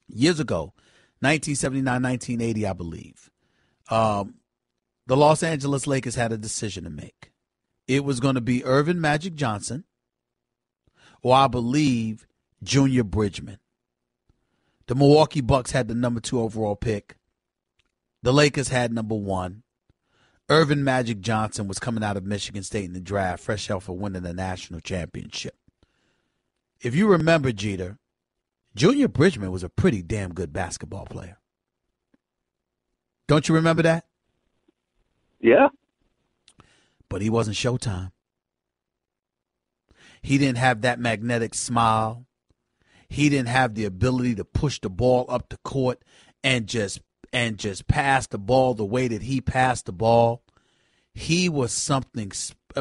years ago, 1979, 1980, I believe, the Los Angeles Lakers had a decision to make. It was going to be Irvin Magic Johnson, or I believe Junior Bridgman. The Milwaukee Bucks had the number 2 overall pick. The Lakers had number 1. Irvin Magic Johnson was coming out of Michigan State in the draft, fresh out for winning the national championship. If you remember, Jeter, Junior Bridgman was a pretty damn good basketball player. Don't you remember that? Yeah. But he wasn't Showtime. He didn't have that magnetic smile. He didn't have the ability to push the ball up the court and just pass the ball the way that he passed the ball. He was something.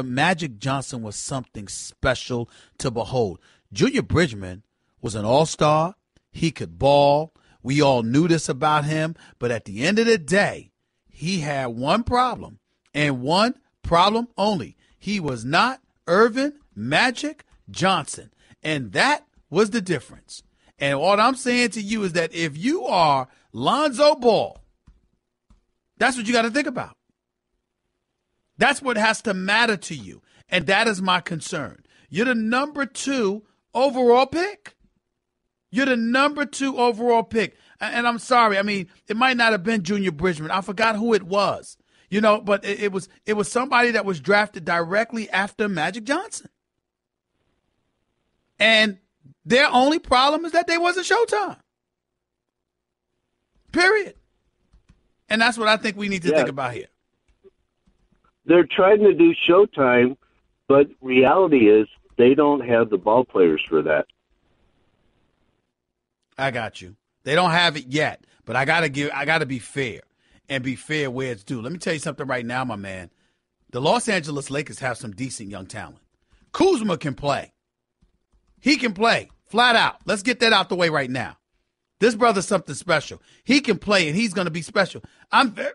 Magic Johnson was something special to behold. Junior Bridgeman was an all-star. He could ball. We all knew this about him. But at the end of the day, he had one problem, and one problem only. He was not Irvin Magic Johnson. And that was the difference. And what I'm saying to you is that if you are Lonzo Ball, that's what you got to think about. That's what has to matter to you. And that is my concern. You're the #2 overall pick. You're the #2 overall pick. And I'm sorry. I mean, it might not have been Junior Bridgeman. I forgot who it was. You know, but it was somebody that was drafted directly after Magic Johnson. And their only problem is that they wasn't Showtime. Period. And that's what I think we need to think about here. They're trying to do Showtime, but reality is they don't have the ball players for that. I got you. They don't have it yet, but I gotta be fair and be fair where it's due. Let me tell you something right now, my man. The Los Angeles Lakers have some decent young talent. Kuzma can play. He can play flat out. Let's get that out the way right now. This brother's something special. He can play, and he's going to be special. I'm very,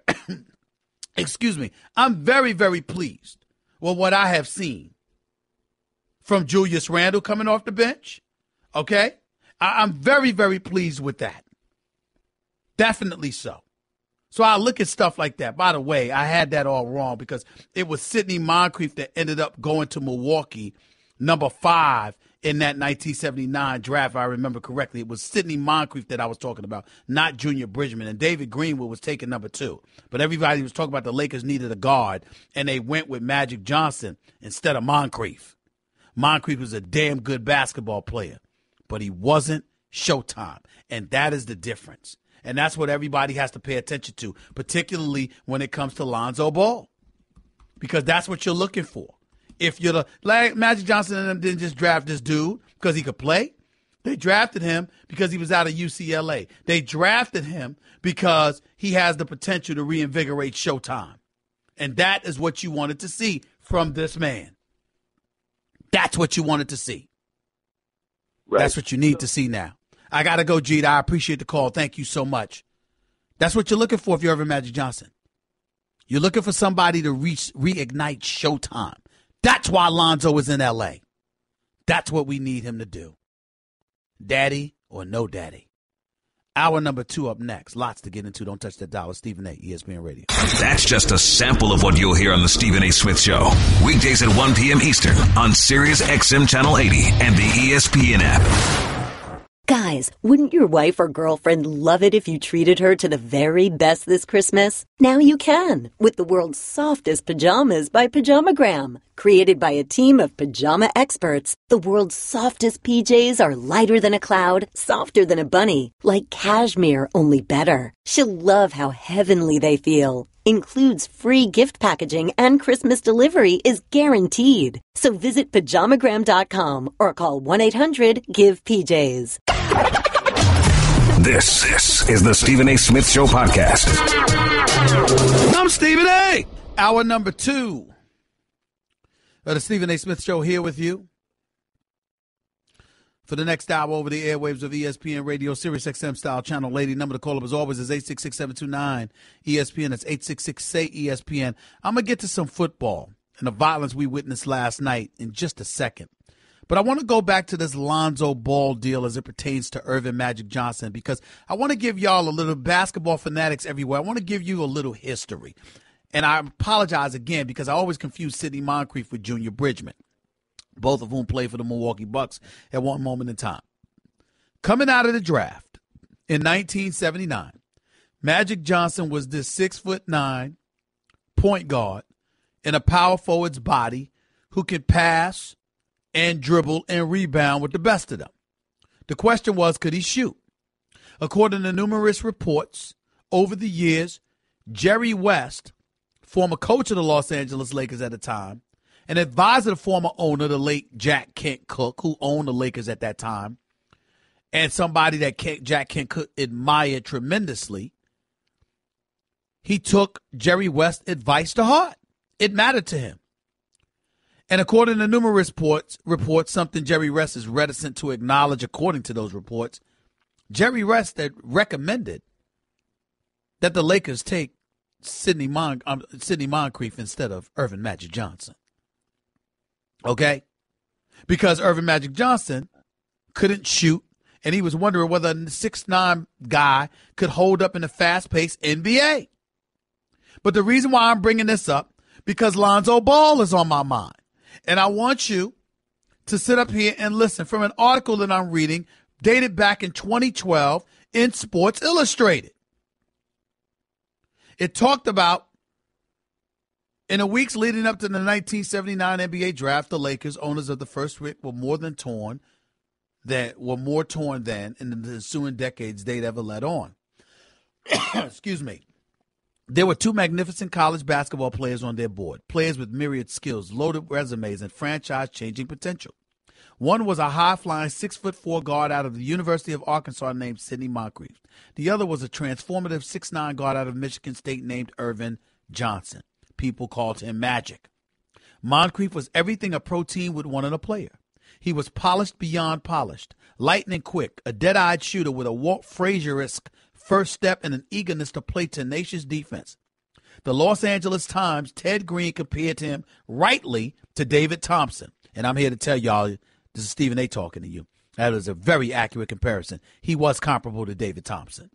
very pleased with what I have seen from Julius Randle coming off the bench. Okay? I'm very, very pleased with that. Definitely so. So I look at stuff like that. By the way, I had that all wrong because it was Sidney Moncrief that ended up going to Milwaukee, #5 in that 1979 draft. If I remember correctly, it was Sidney Moncrief that I was talking about, not Junior Bridgeman. And David Greenwood was taken #2. But everybody was talking about the Lakers needed a guard, and they went with Magic Johnson instead of Moncrief. Moncrief was a damn good basketball player, but he wasn't Showtime, and that is the difference. And that's what everybody has to pay attention to, particularly when it comes to Lonzo Ball, because that's what you're looking for. If you're Magic Johnson and them didn't just draft this dude because he could play. They drafted him because he was out of UCLA. They drafted him because he has the potential to reinvigorate Showtime. And that is what you wanted to see from this man. That's what you wanted to see. Right. That's what you need to see now. I got to go, Jeter. I appreciate the call. Thank you so much. That's what you're looking for if you're ever Magic Johnson. You're looking for somebody to reignite Showtime. That's why Lonzo is in L.A. That's what we need him to do. Daddy or no daddy. Hour #2 up next. Lots to get into. Don't touch that dial. It's Stephen A. ESPN Radio. That's just a sample of what you'll hear on the Stephen A. Smith Show. Weekdays at 1 p.m. Eastern on Sirius XM Channel 80 and the ESPN app. Guys, wouldn't your wife or girlfriend love it if you treated her to the very best this Christmas? Now you can, with the world's softest pajamas by PajamaGram. Created by a team of pajama experts, the world's softest PJs are lighter than a cloud, softer than a bunny, like cashmere, only better. She'll love how heavenly they feel. Includes free gift packaging and Christmas delivery is guaranteed. So visit PajamaGram.com or call 1-800-GIVE-PJs. This is the Stephen A. Smith Show podcast. I'm Stephen A. Hour #2 of the Stephen A. Smith Show here with you. For the next hour over the airwaves of ESPN Radio, Sirius XM style channel. Lady, number to call up as always is 866-729-ESPN. That's 866-SAY-ESPN. I'm going to get to some football and the violence we witnessed last night in just a second. But I want to go back to this Lonzo Ball deal as it pertains to Irvin Magic Johnson, because I want to give y'all a little basketball fanatics everywhere. I want to give you a little history. And I apologize again because I always confuse Sidney Moncrief with Junior Bridgeman, both of whom played for the Milwaukee Bucks at one moment in time. Coming out of the draft in 1979, Magic Johnson was this 6'9" point guard in a power forward's body who could pass and dribble and rebound with the best of them. The question was, could he shoot? According to numerous reports over the years, Jerry West, former coach of the Los Angeles Lakers at the time, and advised the former owner, the late Jack Kent Cooke, who owned the Lakers at that time, and somebody that Jack Kent Cooke admired tremendously. He took Jerry West's advice to heart. It mattered to him. And according to numerous reports, something Jerry West is reticent to acknowledge, according to those reports, Jerry West had recommended that the Lakers take Sidney Moncrief instead of Irvin Magic Johnson. Okay? Because Irvin Magic Johnson couldn't shoot, and he was wondering whether a 6'9 guy could hold up in a fast-paced NBA. But the reason why I'm bringing this up, because Lonzo Ball is on my mind. And I want you to sit up here and listen from an article that I'm reading dated back in 2012 in Sports Illustrated. It talked about, in the weeks leading up to the 1979 NBA draft, the Lakers, owners of the first pick, were more torn than in the ensuing decades they'd ever let on. Excuse me. There were two magnificent college basketball players on their board, players with myriad skills, loaded resumes, and franchise-changing potential. One was a high-flying 6'4" guard out of the University of Arkansas named Sidney Moncrief. The other was a transformative 6'9" guard out of Michigan State named Irvin Johnson. People called him Magic. Moncrief was everything a pro team would want in a player. He was polished beyond polished, lightning quick, a dead-eyed shooter with a Walt Frazier-esque first step and an eagerness to play tenacious defense. The Los Angeles Times, Ted Green compared him rightly to David Thompson. And I'm here to tell y'all, this is Stephen A. talking to you. That is a very accurate comparison. He was comparable to David Thompson.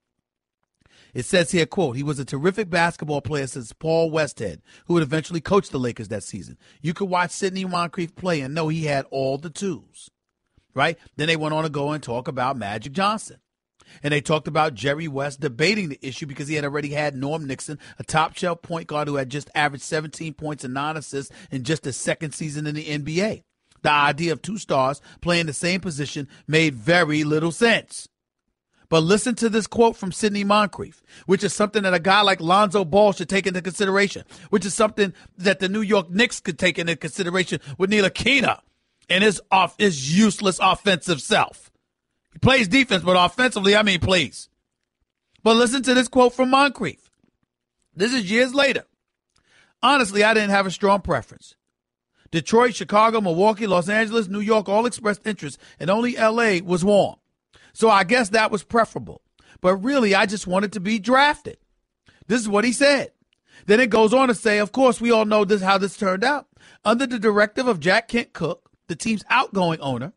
It says here, quote, "He was a terrific basketball player since Paul Westhead, who would eventually coach the Lakers that season. You could watch Sidney Moncrief play and know he had all the tools." Right? Then they went on to go and talk about Magic Johnson. And they talked about Jerry West debating the issue because he had already had Norm Nixon, a top-shelf point guard who had just averaged 17 points and 9 assists in just his second season in the NBA. The idea of two stars playing the same position made very little sense. But listen to this quote from Sidney Moncrief, which is something that a guy like Lonzo Ball should take into consideration, which is something that the New York Knicks could take into consideration with Neil Akina and his useless offensive self. He plays defense, but offensively, I mean, please. But listen to this quote from Moncrief. This is years later. "Honestly, I didn't have a strong preference. Detroit, Chicago, Milwaukee, Los Angeles, New York all expressed interest, and only L.A. was warm. So I guess that was preferable. But really, I just wanted to be drafted." This is what he said. Then it goes on to say, of course, we all know this how this turned out. Under the directive of Jack Kent Cooke, the team's outgoing owner,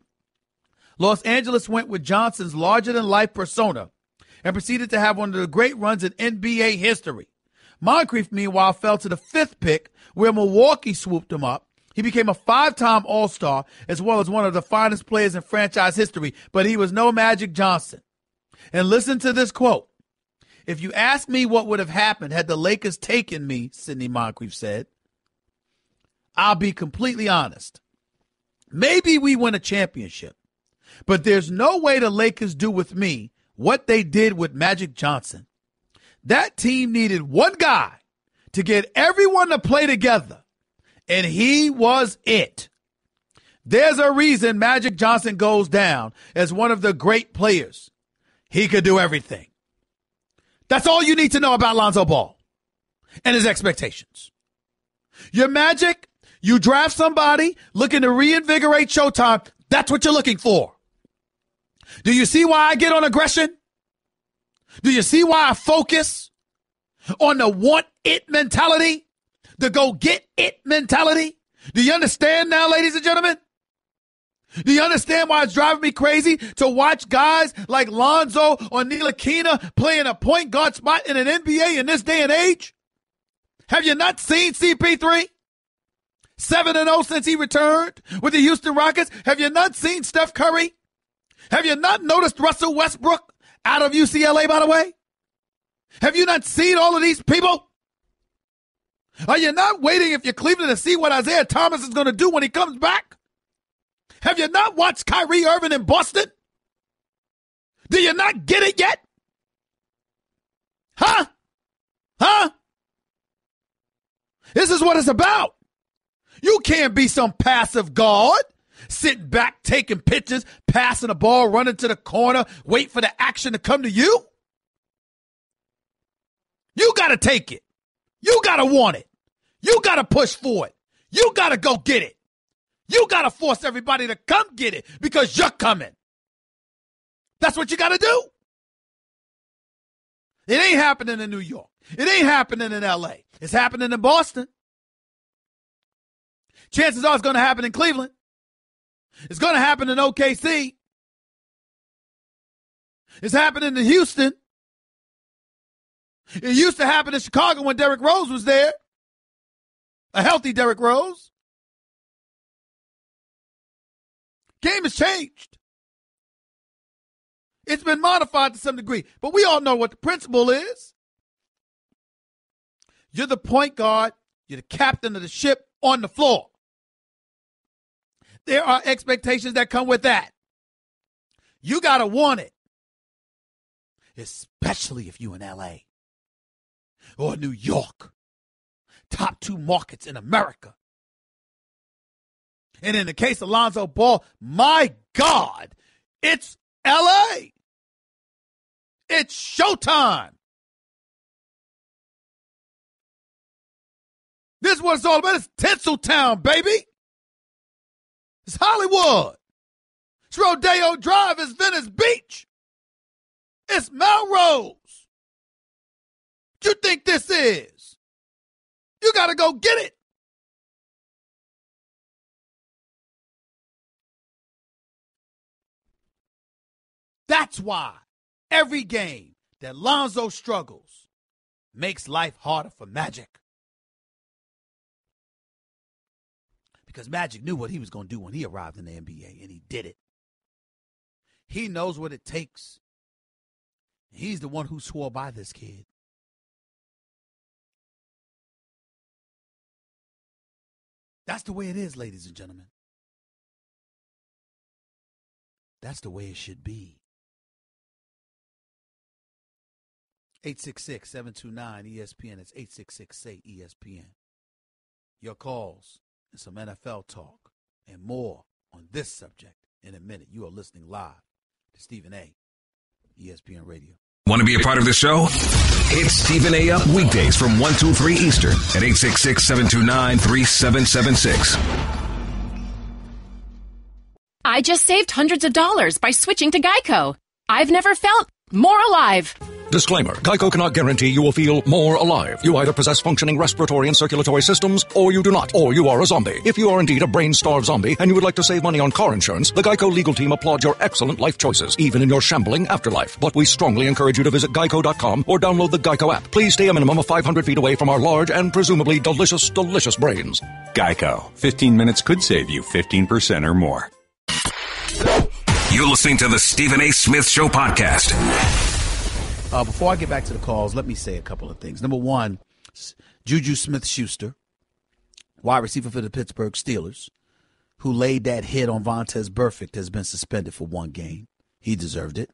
Los Angeles went with Johnson's larger-than-life persona and proceeded to have one of the great runs in NBA history. Moncrief, meanwhile, fell to the 5th pick, where Milwaukee swooped him up. He became a 5-time All-Star as well as one of the finest players in franchise history, but he was no Magic Johnson. And listen to this quote. "If you ask me what would have happened had the Lakers taken me," Sidney Moncrief said, "I'll be completely honest. Maybe we win a championship, but there's no way the Lakers do with me what they did with Magic Johnson. That team needed one guy to get everyone to play together. And he was it. There's a reason Magic Johnson goes down as one of the great players. He could do everything." That's all you need to know about Lonzo Ball and his expectations. You're Magic. You draft somebody looking to reinvigorate Showtime. That's what you're looking for. Do you see why I get on aggression? Do you see why I focus on the want it mentality? The go-get-it mentality? Do you understand now, ladies and gentlemen? Do you understand why it's driving me crazy to watch guys like Lonzo or Neil Akina playing a point guard spot in an NBA in this day and age? Have you not seen CP3? 7-0 since he returned with the Houston Rockets. Have you not seen Steph Curry? Have you not noticed Russell Westbrook out of UCLA, by the way? Have you not seen all of these people? Are you not waiting, if you're Cleveland, to see what Isaiah Thomas is going to do when he comes back? Have you not watched Kyrie Irving in Boston? Do you not get it yet? Huh? This is what it's about. You can't be some passive guard, sitting back, taking pictures, passing the ball, running to the corner, wait for the action to come to you. You got to take it. You got to want it. You got to push for it. You got to go get it. You got to force everybody to come get it because you're coming. That's what you got to do. It ain't happening in New York. It ain't happening in L.A. It's happening in Boston. Chances are it's going to happen in Cleveland. It's going to happen in OKC. It's happening in Houston. It used to happen in Chicago when Derrick Rose was there. A healthy Derrick Rose. Game has changed. It's been modified to some degree, but we all know what the principle is. You're the point guard. You're the captain of the ship on the floor. There are expectations that come with that. You got to want it, especially if you're in L.A. or New York, top two markets in America. And in the case of Lonzo Ball, my God, it's L.A. It's showtime. This is what it's all about. It's Tinseltown, baby. It's Hollywood. It's Rodeo Drive. It's Venice Beach. It's Melrose. You think this is? You got to go get it. That's why every game that Lonzo struggles makes life harder for Magic. Because Magic knew what he was going to do when he arrived in the NBA, and he did it. He knows what it takes. He's the one who swore by this kid. That's the way it is, ladies and gentlemen. That's the way it should be. 866-729-ESPN. It's 866-SAY-ESPN. Your calls. Some NFL talk and more on this subject in a minute. You are listening live to Stephen A. ESPN Radio. Want to be a part of the show? Hit Stephen A. up weekdays from 1 to 3 Eastern at 866-729-3776. I just saved hundreds of dollars by switching to GEICO. I've never felt more alive. Disclaimer, GEICO cannot guarantee you will feel more alive. You either possess functioning respiratory and circulatory systems, or you do not, or you are a zombie. If you are indeed a brain-starved zombie and you would like to save money on car insurance, the GEICO legal team applauds your excellent life choices, even in your shambling afterlife. But we strongly encourage you to visit geico.com or download the GEICO app. Please stay a minimum of 500 feet away from our large and presumably delicious, delicious brains. GEICO. 15 minutes could save you 15% or more. You're listening to the Stephen A. Smith Show podcast. Before I get back to the calls, let me say a couple of things. Number one, Juju Smith-Schuster, wide receiver for the Pittsburgh Steelers, who laid that hit on Vontaze Burfict, has been suspended for one game. He deserved it.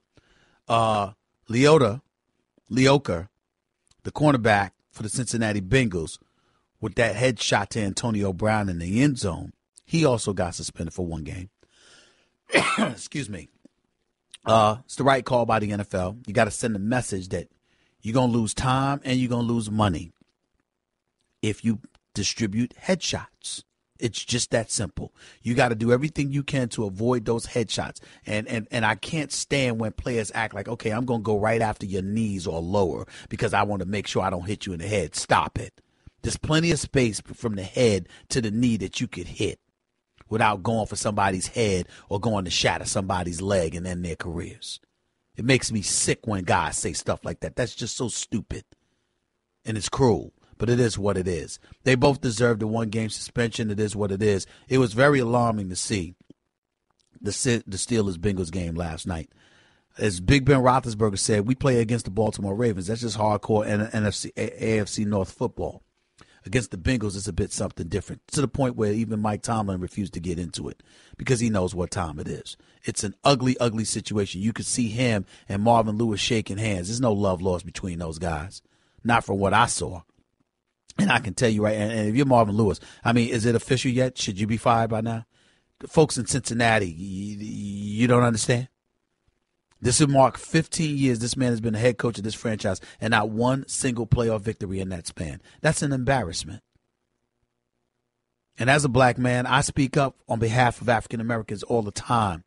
Leoka, the cornerback for the Cincinnati Bengals, with that headshot to Antonio Brown in the end zone, he also got suspended for one game. Excuse me. It's the right call by the NFL. You got to send a message that you're going to lose time and you're going to lose money if you distribute headshots. It's just that simple. You got to do everything you can to avoid those headshots. And I can't stand when players act like, okay, I'm going to go right after your knees or lower because I want to make sure I don't hit you in the head. Stop it. There's plenty of space from the head to the knee that you could hit without going for somebody's head or going to shatter somebody's leg and end their careers. It makes me sick when guys say stuff like that. That's just so stupid. And it's cruel, but it is what it is. They both deserved a one-game suspension. It is what it is. It was very alarming to see the Steelers-Bengals game last night. As Big Ben Roethlisberger said, we play against the Baltimore Ravens. That's just hardcore AFC North football. Against the Bengals, it's a bit something different, to the point where even Mike Tomlin refused to get into it because he knows what time it is. It's an ugly, ugly situation. You could see him and Marvin Lewis shaking hands. There's no love lost between those guys, not from what I saw. And I can tell you right, and if you're Marvin Lewis, I mean, is it official yet? Should you be fired by now? Folks in Cincinnati, you don't understand. This will mark 15 years this man has been the head coach of this franchise and not one single playoff victory in that span. That's an embarrassment. And as a black man, I speak up on behalf of African Americans all the time,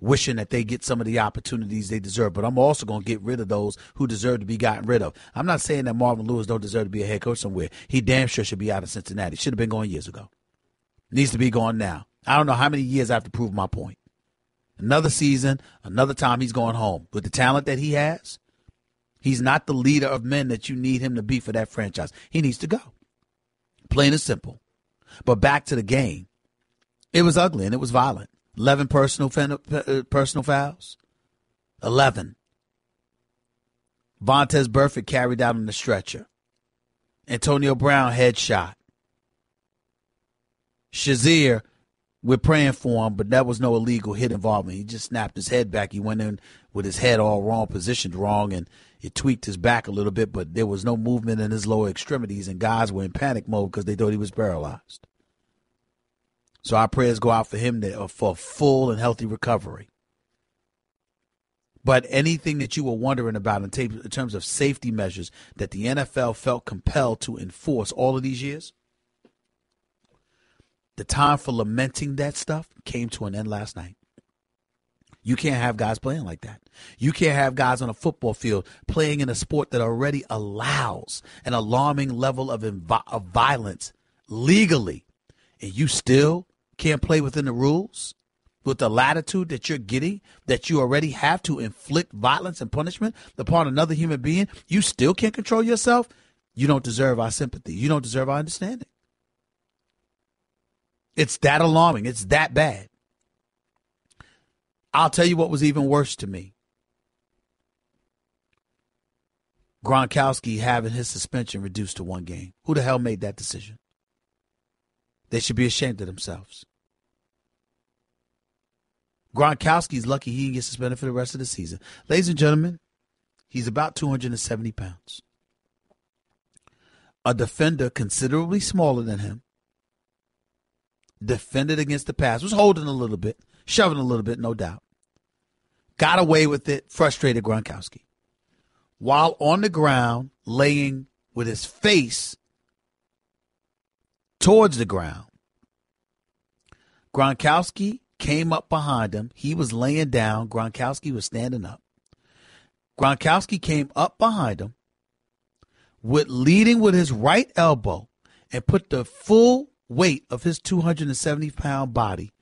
wishing that they get some of the opportunities they deserve. But I'm also going to get rid of those who deserve to be gotten rid of. I'm not saying that Marvin Lewis don't deserve to be a head coach somewhere. He damn sure should be out of Cincinnati. Should have been gone years ago. Needs to be gone now. I don't know how many years I have to prove my point. Another season, another time he's going home. With the talent that he has, he's not the leader of men that you need him to be for that franchise. He needs to go. Plain and simple. But back to the game. It was ugly and it was violent. 11 personal fouls. 11. Vontaze Burfict carried out on the stretcher. Antonio Brown headshot. Shazier, we're praying for him, but that was no illegal hit involvement. He just snapped his head back. He went in with his head all wrong, positioned wrong, and it tweaked his back a little bit, but there was no movement in his lower extremities, and guys were in panic mode because they thought he was paralyzed. So our prayers go out for him for a full and healthy recovery. But anything that you were wondering about in terms of safety measures that the NFL felt compelled to enforce all of these years, the time for lamenting that stuff came to an end last night. You can't have guys playing like that. You can't have guys on a football field playing in a sport that already allows an alarming level of violence legally, and you still can't play within the rules with the latitude that you're getting, that you already have to inflict violence and punishment upon another human being. You still can't control yourself. You don't deserve our sympathy. You don't deserve our understanding. It's that alarming. It's that bad. I'll tell you what was even worse to me. Gronkowski having his suspension reduced to 1 game. Who the hell made that decision? They should be ashamed of themselves. Gronkowski's lucky he didn't get suspended for the rest of the season. Ladies and gentlemen, he's about 270 pounds. A defender considerably smaller than him defended against the pass, was holding a little bit, shoving a little bit, no doubt. Got away with it, frustrated Gronkowski. While on the ground, laying with his face towards the ground, Gronkowski came up behind him. He was laying down. Gronkowski was standing up. Gronkowski came up behind him, leading with his right elbow, and put the full weight of his 270-pound body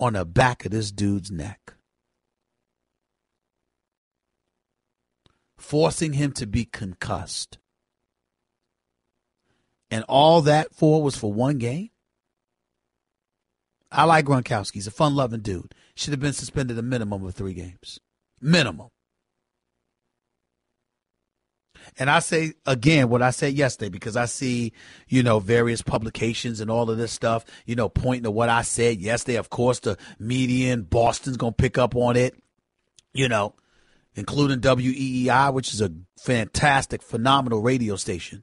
on the back of this dude's neck, forcing him to be concussed. And all that was for 1 game? I like Gronkowski. He's a fun-loving dude. Should have been suspended a minimum of 3 games. Minimum. And I say, again, what I said yesterday, because I see, various publications and all of this stuff, pointing to what I said yesterday. Of course, the media in Boston's going to pick up on it, including WEEI, which is a fantastic, phenomenal radio station.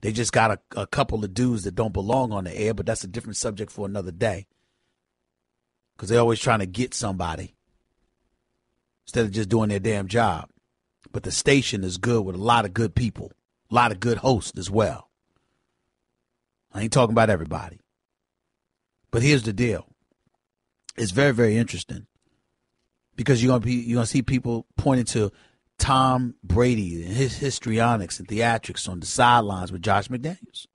They just got a couple of dudes that don't belong on the air, but that's a different subject for another day, because they're always trying to get somebody instead of just doing their damn job. But the station is good with a lot of good people, a lot of good hosts as well. I ain't talking about everybody. But here's the deal. It's very, very interesting, because you're gonna see people pointing to Tom Brady and his histrionics and theatrics on the sidelines with Josh McDaniels.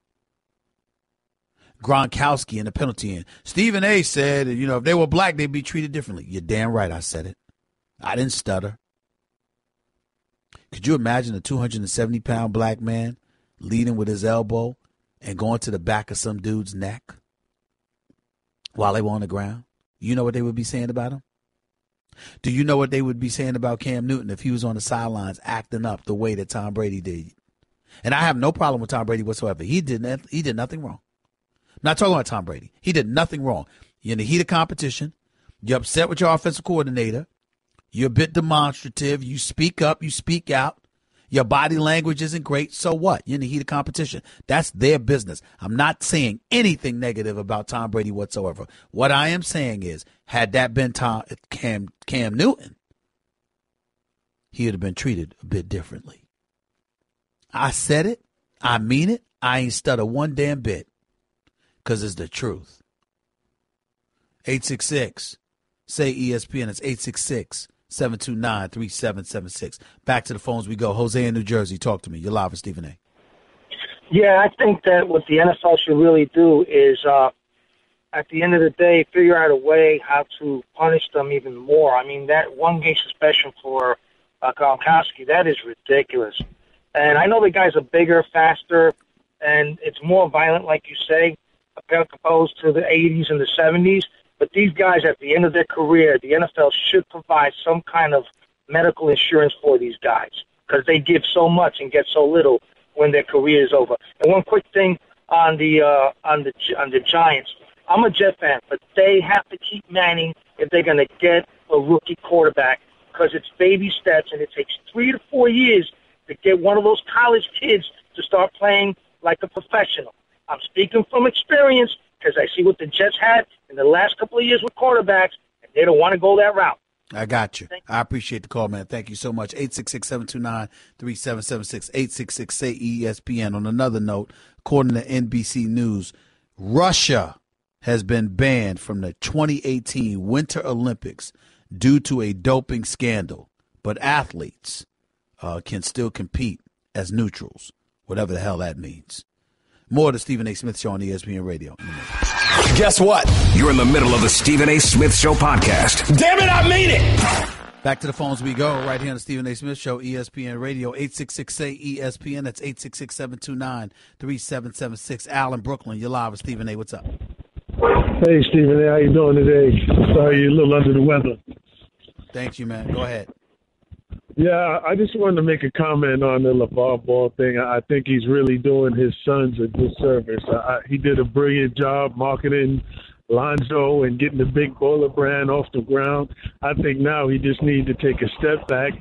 Gronkowski in the penalty end. Stephen A. said, if they were black, they'd be treated differently. You're damn right I said it. I didn't stutter. Could you imagine a 270-pound black man leading with his elbow and going to the back of some dude's neck while they were on the ground? You know what they would be saying about him? Do you know what they would be saying about Cam Newton if he was on the sidelines acting up the way that Tom Brady did? And I have no problem with Tom Brady whatsoever. He did nothing wrong. I'm not talking about Tom Brady. He did nothing wrong. You're in the heat of competition. You're upset with your offensive coordinator. You're a bit demonstrative. You speak up. You speak out. Your body language isn't great, so what? You're in the heat of competition. That's their business. I'm not saying anything negative about Tom Brady whatsoever. What I am saying is, had that been Cam Newton, he would have been treated a bit differently. I said it. I mean it. I ain't stutter one damn bit, because it's the truth. 866. Say ESPN. It's 866-729-3776. Back to the phones we go. Jose in New Jersey, talk to me. You're live with Stephen A. Yeah, I think that what the NFL should really do is, at the end of the day, figure out a way how to punish them even more. I mean, that one-game suspension for Gronkowski, that is ridiculous. And I know the guys are bigger, faster, and it's more violent, like you say, opposed to the 80s and the 70s. But these guys, at the end of their career, the NFL should provide some kind of medical insurance for these guys, because they give so much and get so little when their career is over. And one quick thing on the Giants. I'm a Jet fan, but they have to keep Manning if they're going to get a rookie quarterback, because it's baby steps, and it takes 3 to 4 years to get one of those college kids to start playing like a professional. I'm speaking from experience, because I see what the Jets had in the last couple of years with quarterbacks, and they don't want to go that route. I got you. I appreciate the call, man. Thank you so much. 866-729-3776, 866-SAY-ESPN. On another note, according to NBC News, Russia has been banned from the 2018 Winter Olympics due to a doping scandal, but athletes can still compete as neutrals, whatever the hell that means. More of the Stephen A. Smith Show on ESPN Radio. Guess what? You're in the middle of the Stephen A. Smith Show podcast. Damn it, I mean it! Back to the phones we go, right here on the Stephen A. Smith Show, ESPN Radio, 866-ESPN. That's 866-729-3776. Al in Brooklyn, you're live with Stephen A. What's up? Hey, Stephen A., how you doing today? Sorry, you're a little under the weather. Thank you, man. Go ahead. Yeah, I just wanted to make a comment on the LaVar Ball thing. I think he's really doing his sons a disservice. He did a brilliant job marketing Lonzo and getting the Big Baller brand off the ground. I think now he just needs to take a step back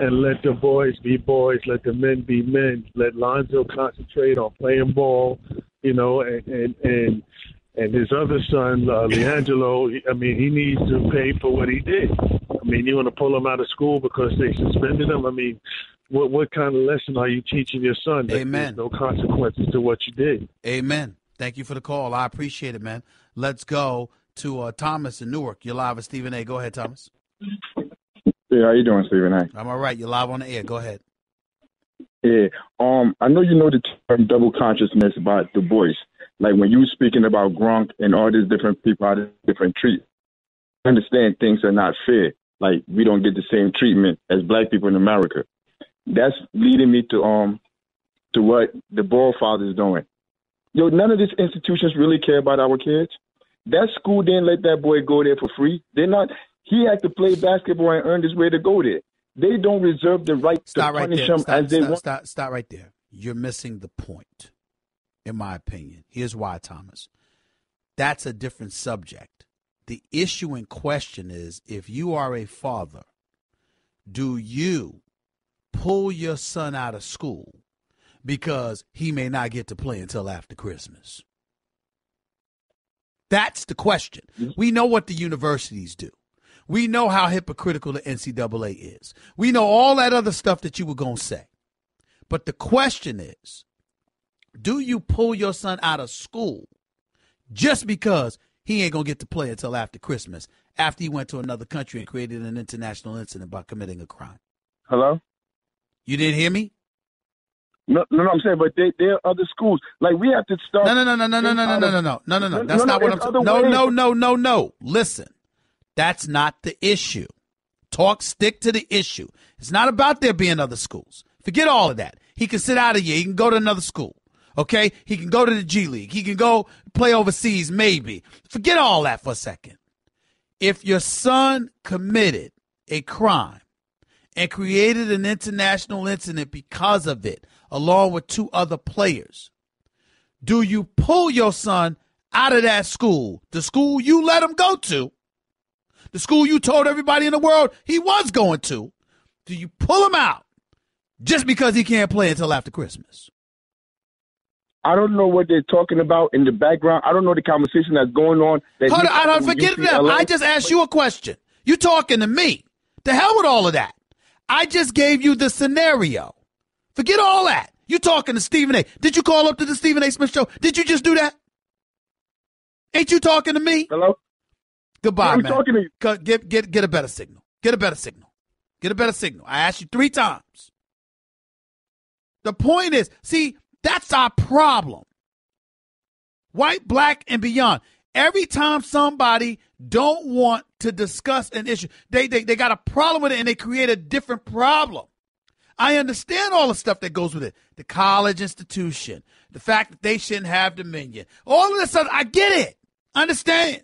and let the boys be boys, let the men be men, let Lonzo concentrate on playing ball, you know, and his other son, LiAngelo, I mean, he needs to pay for what he did. I mean, you want to pull him out of school because they suspended him? I mean, what kind of lesson are you teaching your son? Amen. There's no consequences to what you did. Amen. Thank you for the call. I appreciate it, man. Let's go to Thomas in Newark. You're live with Stephen A. Go ahead, Thomas. Yeah, how you doing, Stephen A.? I'm all right. You're live on the air. Go ahead. Yeah. I know you know the term double consciousness about the boys. Like when you were speaking about Gronk and all these different people, all these different treats, I understand things are not fair. Like we don't get the same treatment as black people in America. That's leading me to what the Ball father's doing. Yo, none of these institutions really care about our kids. That school didn't let that boy go there for free. They're not. He had to play basketball and earn his way to go there. They don't reserve the right to punish him as they want. Stop right there. You're missing the point, in my opinion. Here's why, Thomas. That's a different subject. The issue in question is, if you are a father, do you pull your son out of school because he may not get to play until after Christmas? That's the question. We know what the universities do. We know how hypocritical the NCAA is. We know all that other stuff that you were going to say. But the question is, do you pull your son out of school just because he ain't going to get to play until after Christmas, after he went to another country and created an international incident by committing a crime? Hello? You didn't hear me? No, I'm saying, but there are other schools. Like, we have to start. No. That's not what I'm saying. No. Listen, that's not the issue. Stick to the issue. It's not about there being other schools. Forget all of that. He can sit out of here. He can go to another school. Okay? He can go to the G League. He can go play overseas, maybe. Forget all that for a second. If your son committed a crime and created an international incident because of it, along with two other players, do you pull your son out of that school, the school you let him go to, the school you told everybody in the world he was going to? Do you pull him out just because he can't play until after Christmas. I don't know what they're talking about in the background. I don't know the conversation that's going on. Hold on, I don't forget them. I just asked you a question. You talking to me. To hell with all of that. I just gave you the scenario. Forget all that. You talking to Stephen A. Did you call up to the Stephen A. Smith show? Did you just do that? Ain't you talking to me? Hello? Goodbye, man. I'm talking to you. Get a better signal. Get a better signal. Get a better signal. I asked you 3 times. The point is, see, that's our problem. White, black, and beyond. Every time somebody don't want to discuss an issue, they got a problem with it and they create a different problem. I understand all the stuff that goes with it. The college institution, the fact that they shouldn't have dominion. All of this stuff, I get it. I understand.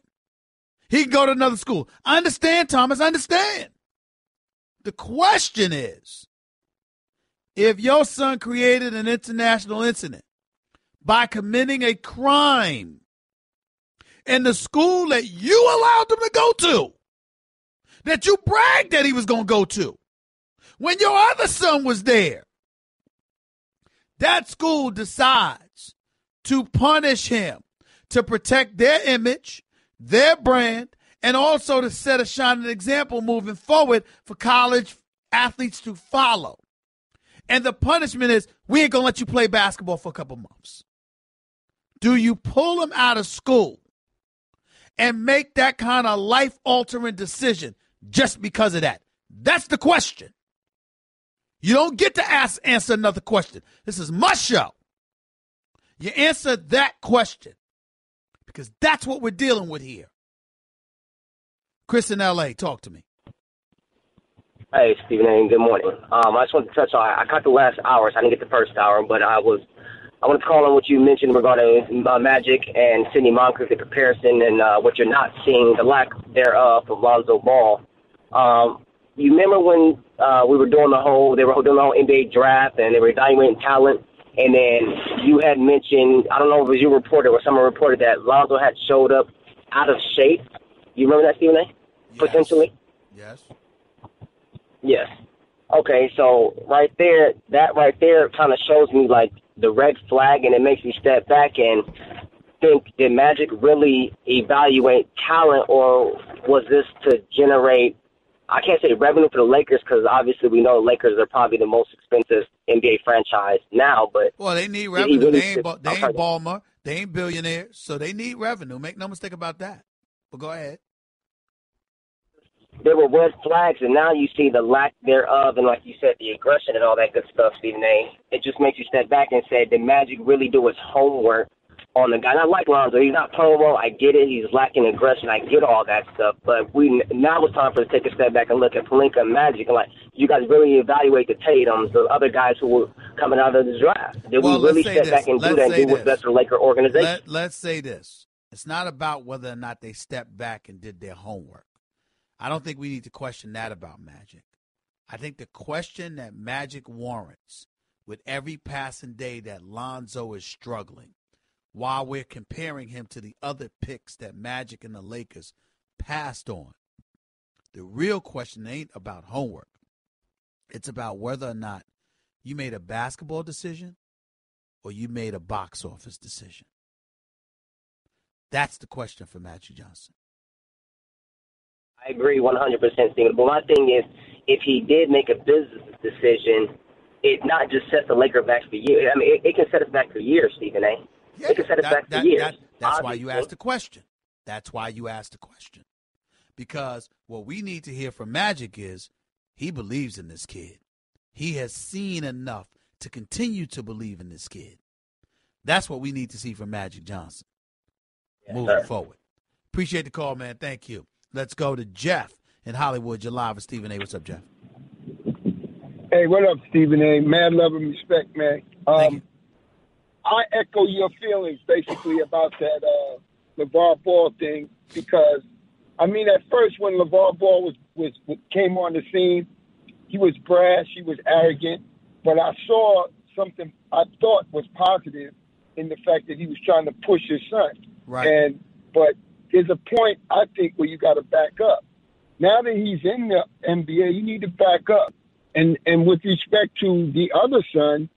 He can go to another school. I understand, Thomas. I understand. The question is, if your son created an international incident by committing a crime in the school that you allowed him to go to, that you bragged that he was going to go to, when your other son was there, that school decides to punish him to protect their image, their brand, and also to set a shining example moving forward for college athletes to follow. And the punishment is, we ain't going to let you play basketball for a couple months. Do you pull him out of school and make that kind of life-altering decision just because of that? That's the question. You don't get to answer another question. This is my show. You answer that question because that's what we're dealing with here. Chris in L.A., talk to me. Hey, Stephen A., good morning. I just wanted to touch on, I caught the last hour, so I didn't get the first hour, but I wanted to call on what you mentioned regarding Magic and Sidney Moncrief, the comparison, and what you're not seeing, the lack thereof of Lonzo Ball. You remember when they were doing the whole NBA draft and they were evaluating talent, and then you had mentioned, I don't know if it was you reported or someone reported that Lonzo had showed up out of shape. You remember that, Stephen A? Yes. Potentially? Yes. Yes. Okay, so that right there kind of shows me like the red flag, and it makes me step back and think, did Magic really evaluate talent, or was this to generate, I can't say revenue for the Lakers, because obviously we know the Lakers are probably the most expensive NBA franchise now. But well, they need revenue. Really they ain't Ballmer. They ain't billionaires, so they need revenue. Make no mistake about that. But go ahead. There were red flags, and now you see the lack thereof, and like you said, the aggression and all that good stuff, Stephen A. It just makes you step back and say, did Magic really do his homework on the guy? And I like Lonzo. He's not playing well. I get it. He's lacking aggression. I get all that stuff. But now it's time for us to take a step back and look at Pelinka and Magic. And like, you guys really evaluate the Tatums, the other guys who were coming out of the draft. Did we really step back and do that and do what's best for Laker organization? Let's say this. It's not about whether or not they stepped back and did their homework. I don't think we need to question that about Magic. I think the question that Magic warrants with every passing day that Lonzo is struggling, while we're comparing him to the other picks that Magic and the Lakers passed on, the real question ain't about homework. It's about whether or not you made a basketball decision or you made a box office decision. That's the question for Magic Johnson. I agree 100%, Stephen. But my thing is, if he did make a business decision, it not just sets the Lakers back for years. I mean, it can set us back for years, Stephen A. Yeah, it can set us back for years. That's why you asked the question. That's why you asked the question. Because what we need to hear from Magic is he believes in this kid. He has seen enough to continue to believe in this kid. That's what we need to see from Magic Johnson moving forward. Appreciate the call, man. Thank you. Let's go to Jeff in Hollywood. You're live with Stephen A. What's up, Jeff? Hey, what up, Stephen A.? Man, love and respect, man. I echo your feelings, basically, about that LaVar Ball thing because, I mean, at first when LaVar Ball came on the scene, he was brash, he was arrogant, but I saw something I thought was positive in the fact that he was trying to push his son. Right. But there's a point, I think, where you got to back up. Now that he's in the NBA, you need to back up And with respect to the other son,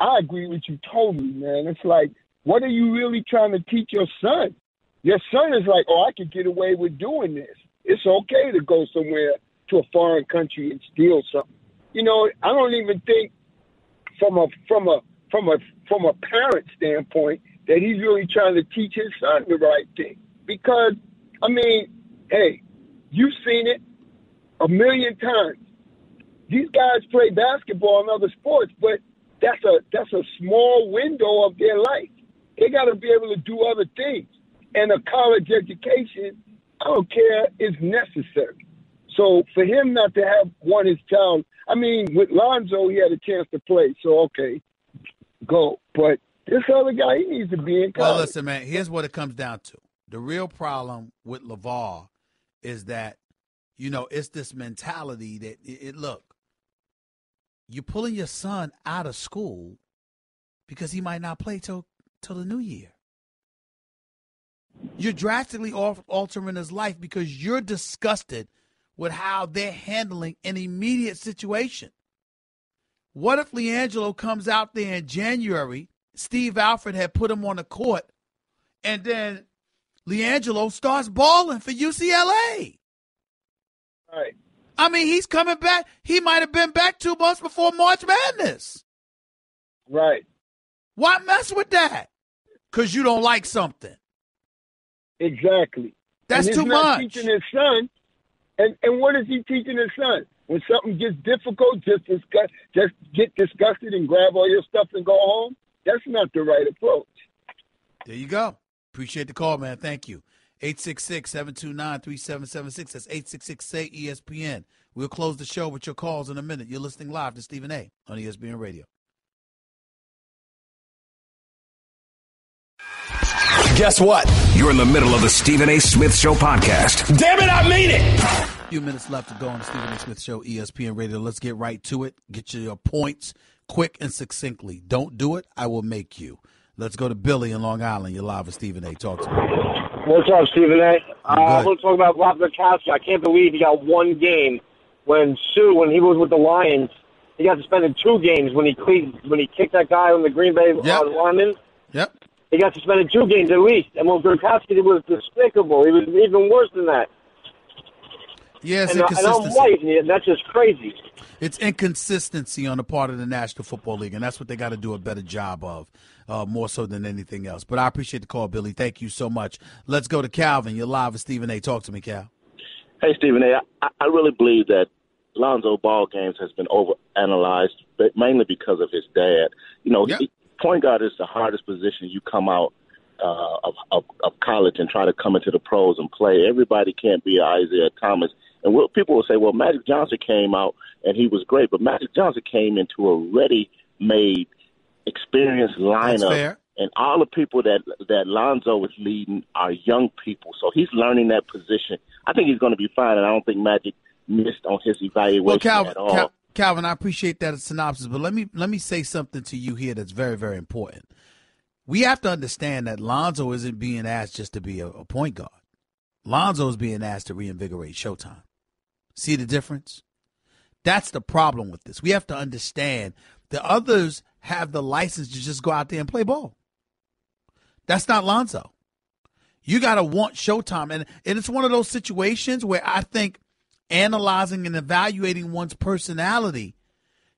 I agree with you totally, man. It's like, what are you really trying to teach your son? Your son is like, oh, I could get away with doing this. It's okay to go somewhere to a foreign country and steal something. You know, I don't even think from a parent standpoint that he's really trying to teach his son the right thing. Because, I mean, hey, you've seen it a million times. These guys play basketball and other sports, but that's a small window of their life. They got to be able to do other things. And a college education, I don't care, is necessary. So for him not to have won his child, I mean, with Lonzo, he had a chance to play. So, okay, go. But this other guy, he needs to be in college. Well, listen, man, here's what it comes down to. The real problem with LaVar is that, you know, it's this mentality that, look, you're pulling your son out of school because he might not play till the new year. You're drastically altering his life because you're disgusted with how they're handling an immediate situation. What if LiAngelo comes out there in January, Steve Alford had put him on the court, and then LiAngelo starts balling for UCLA? All right. I mean, he's coming back. He might have been back 2 months before March Madness. Right. Why mess with that? Because you don't like something. Exactly. That's too much. Teaching his son, and what is he teaching his son? When something gets difficult, just get disgusted and grab all your stuff and go home? That's not the right approach. There you go. Appreciate the call, man. Thank you. 866-729-3776. That's 866-SAY-ESPN. We'll close the show with your calls in a minute. You're listening live to Stephen A. on ESPN Radio. Guess what? You're in the middle of the Stephen A. Smith Show podcast. Damn it, I mean it! A few minutes left to go on the Stephen A. Smith Show, ESPN Radio. Let's get right to it. Get your points quick and succinctly. Don't do it, I will make you. Let's go to Billy in Long Island. You're live with Stephen A. Talk to me. What's up, Stephen A? I want to talk about Rob Gronkowski. I can't believe he got one game. When he was with the Lions, he got suspended 2 games when he kicked that guy on the Green Bay lineman. Yep. He got suspended 2 games at least. And when Gronkowski did was despicable. He was even worse than that. Yes, yeah, and I'm white, and that's just crazy. It's inconsistency on the part of the National Football League, and that's what they got to do a better job of, more so than anything else. But I appreciate the call, Billy. Thank you so much. Let's go to Calvin. You're live with Stephen A. Talk to me, Cal. Hey, Stephen A. I really believe that Lonzo Ball games has been overanalyzed, but mainly because of his dad. You know, point guard is the hardest position you come out of college and try to come into the pros and play. Everybody can't be Isaiah Thomas. And people will say, well, Magic Johnson came out and he was great, but Magic Johnson came into a ready-made, experienced lineup, and all the people that Lonzo is leading are young people, so he's learning that position. I think he's going to be fine, and I don't think Magic missed on his evaluation at all. Calvin, I appreciate that synopsis, but let me say something to you here that's very, very important. We have to understand that Lonzo isn't being asked just to be a point guard. Lonzo is being asked to reinvigorate Showtime. See the difference? That's the problem with this. We have to understand the others have the license to just go out there and play ball. That's not Lonzo. You got to want Showtime. And it's one of those situations where I think analyzing and evaluating one's personality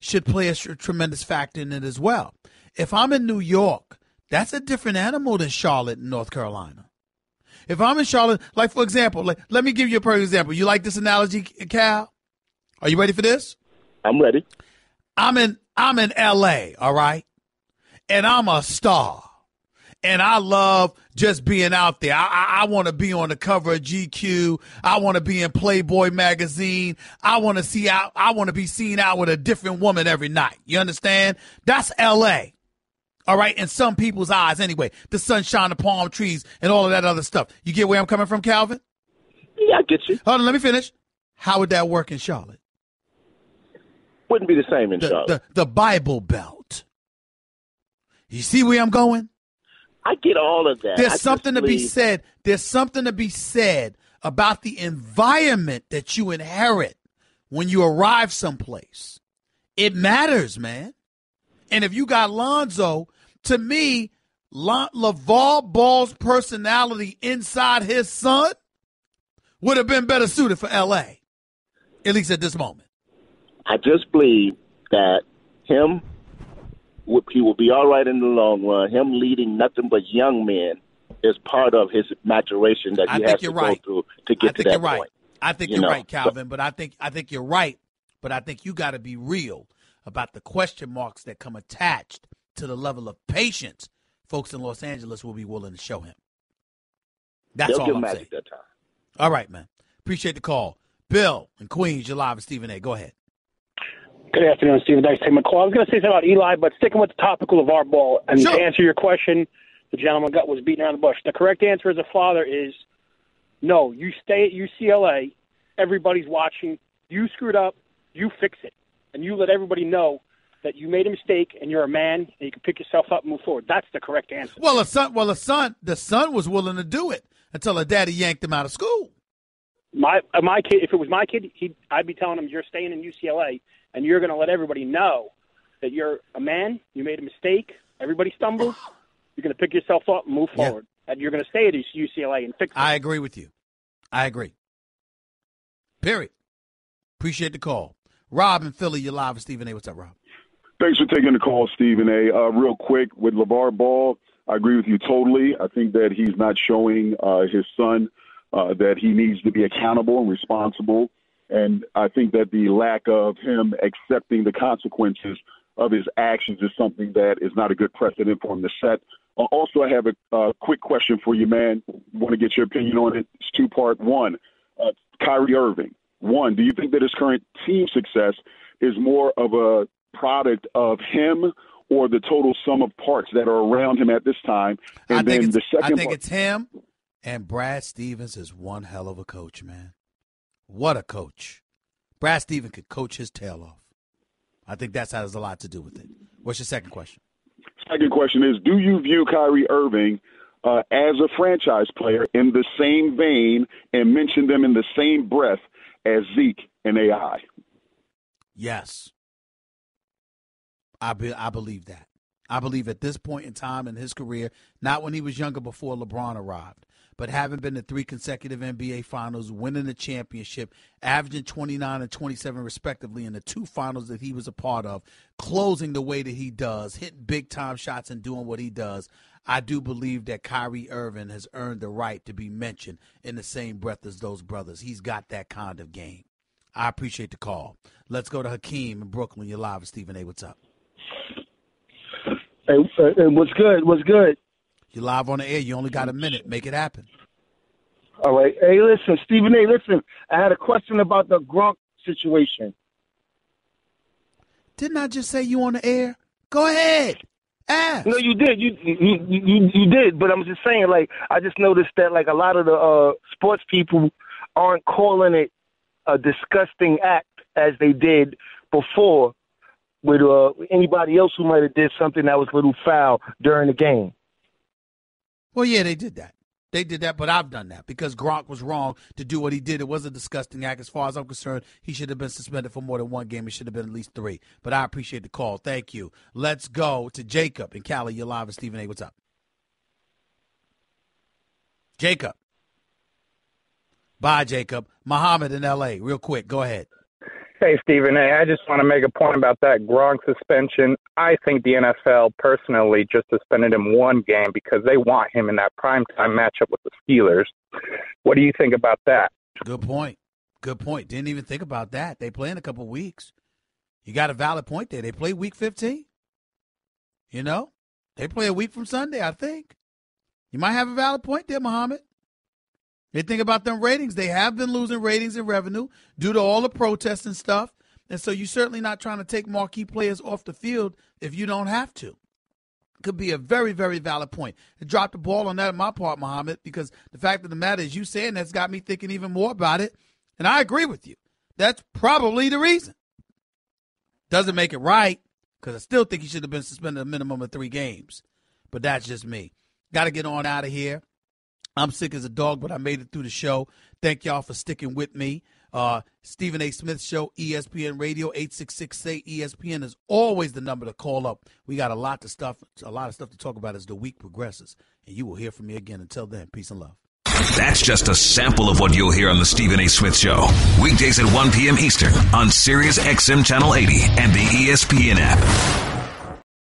should play a tremendous factor in it as well. If I'm in New York, that's a different animal than Charlotte and North Carolina. If I'm in Charlotte, like, for example, let me give you a perfect example. You like this analogy, Cal? Are you ready for this? I'm ready. I'm in L.A., all right? And I'm a star. And I love just being out there. I want to be on the cover of GQ. I want to be in Playboy magazine. I want to be seen out with a different woman every night. You understand? That's L.A., all right, in some people's eyes anyway. The sunshine, the palm trees, and all of that other stuff. You get where I'm coming from, Calvin? Yeah, I get you. Hold on, let me finish. How would that work in Charlotte? Wouldn't be the same in Charlotte. The Bible Belt. You see where I'm going? I get all of that. There's something to be said about the environment that you inherit when you arrive someplace. It matters, man. And if you got Lonzo, to me, LaVar Ball's personality inside his son would have been better suited for L.A., at least at this moment. I just believe that he will be all right in the long run. Him leading nothing but young men is part of his maturation that he has to go through to get to that point. I think you're right, Calvin, but I think you're right. But I think you got to be real about the question marks that come attached to the level of patience folks in Los Angeles will be willing to show him. That's all I'm saying. That time. All right, man. Appreciate the call. Bill in Queens, you're live with Stephen A. Go ahead. Good afternoon, Stephen. Thanks for taking my call. I was going to say something about Eli, but sticking with the topic of LaVar Ball, and to answer your question, the gentleman was beaten around the bush. The correct answer as a father is no. You stay at UCLA. Everybody's watching. You screwed up. You fix it. And you let everybody know that you made a mistake and you're a man and you can pick yourself up and move forward. That's the correct answer. Well, the son was willing to do it until her daddy yanked him out of school. My kid, if it was my kid, I'd be telling him, you're staying in UCLA and you're going to let everybody know that you're a man, you made a mistake, everybody stumbled, you're going to pick yourself up and move forward. And you're going to stay at UCLA and fix it. I agree with you. I agree. Period. Appreciate the call. Rob in Philly, you're live with Stephen A. What's up, Rob? Thanks for taking the call, Stephen A. Real quick, with LaVar Ball, I agree with you totally. I think that he's not showing his son that he needs to be accountable and responsible. And I think that the lack of him accepting the consequences of his actions is something that is not a good precedent for him to set. Also, I have a quick question for you, man. I want to get your opinion on it. It's two-part. One, Kyrie Irving. One, do you think that his current team success is more of a product of him or the total sum of parts that are around him at this time? And then the second, I think it's him. And Brad Stevens is one hell of a coach, man. What a coach. Brad Stevens could coach his tail off. I think that has a lot to do with it. What's your second question? Second question is, do you view Kyrie Irving as a franchise player in the same vein and mention them in the same breath as Zeke and AI? Yes. I believe that. I believe at this point in time in his career, not when he was younger before LeBron arrived, but having been to three consecutive NBA finals, winning the championship, averaging 29 and 27 respectively in the two finals that he was a part of, closing the way that he does, hitting big-time shots and doing what he does, I do believe that Kyrie Irving has earned the right to be mentioned in the same breath as those brothers. He's got that kind of game. I appreciate the call. Let's go to Hakeem in Brooklyn. You're live with Stephen A. What's up? Hey, what's good? What's good? You're live on the air. You only got a minute. Make it happen. All right. Hey, listen, Stephen A., listen. I had a question about the Gronk situation. Didn't I just say you on the air? Go ahead. Ask. No, you did. You did. But I'm just saying, like, I just noticed that, like, a lot of the sports people aren't calling it a disgusting act as they did before with anybody else who might have did something that was a little foul during the game. Well, yeah, they did that. They did that, but I've done that because Gronk was wrong to do what he did. It was a disgusting act. As far as I'm concerned, he should have been suspended for more than one game. It should have been at least three. But I appreciate the call. Thank you. Let's go to Jacob in Cali. You're live with Stephen A. What's up? Jacob. Bye, Jacob. Muhammad in L.A. Real quick. Go ahead. Hey, Stephen A., I just want to make a point about that Gronk suspension. I think the NFL personally just suspended him one game because they want him in that primetime matchup with the Steelers. What do you think about that? Good point. Good point. Didn't even think about that. They play in a couple weeks. You got a valid point there. They play week 15. You know, they play a week from Sunday, I think. You might have a valid point there, Muhammad. They think about them ratings. They have been losing ratings and revenue due to all the protests and stuff. And so you're certainly not trying to take marquee players off the field if you don't have to. Could be a very, very valid point. I dropped the ball on that on my part, Muhammad, because the fact of the matter is you saying that's got me thinking even more about it. And I agree with you. That's probably the reason. Doesn't make it right because I still think he should have been suspended a minimum of 3 games. But that's just me. Got to get on out of here. I'm sick as a dog, but I made it through the show. Thank y'all for sticking with me. Stephen A. Smith Show, ESPN Radio, 866-ESPN is always the number to call up. We got a lot of stuff to talk about as the week progresses, and you will hear from me again. Until then, peace and love. That's just a sample of what you'll hear on the Stephen A. Smith Show. Weekdays at 1 p.m. Eastern on Sirius XM Channel 80 and the ESPN app.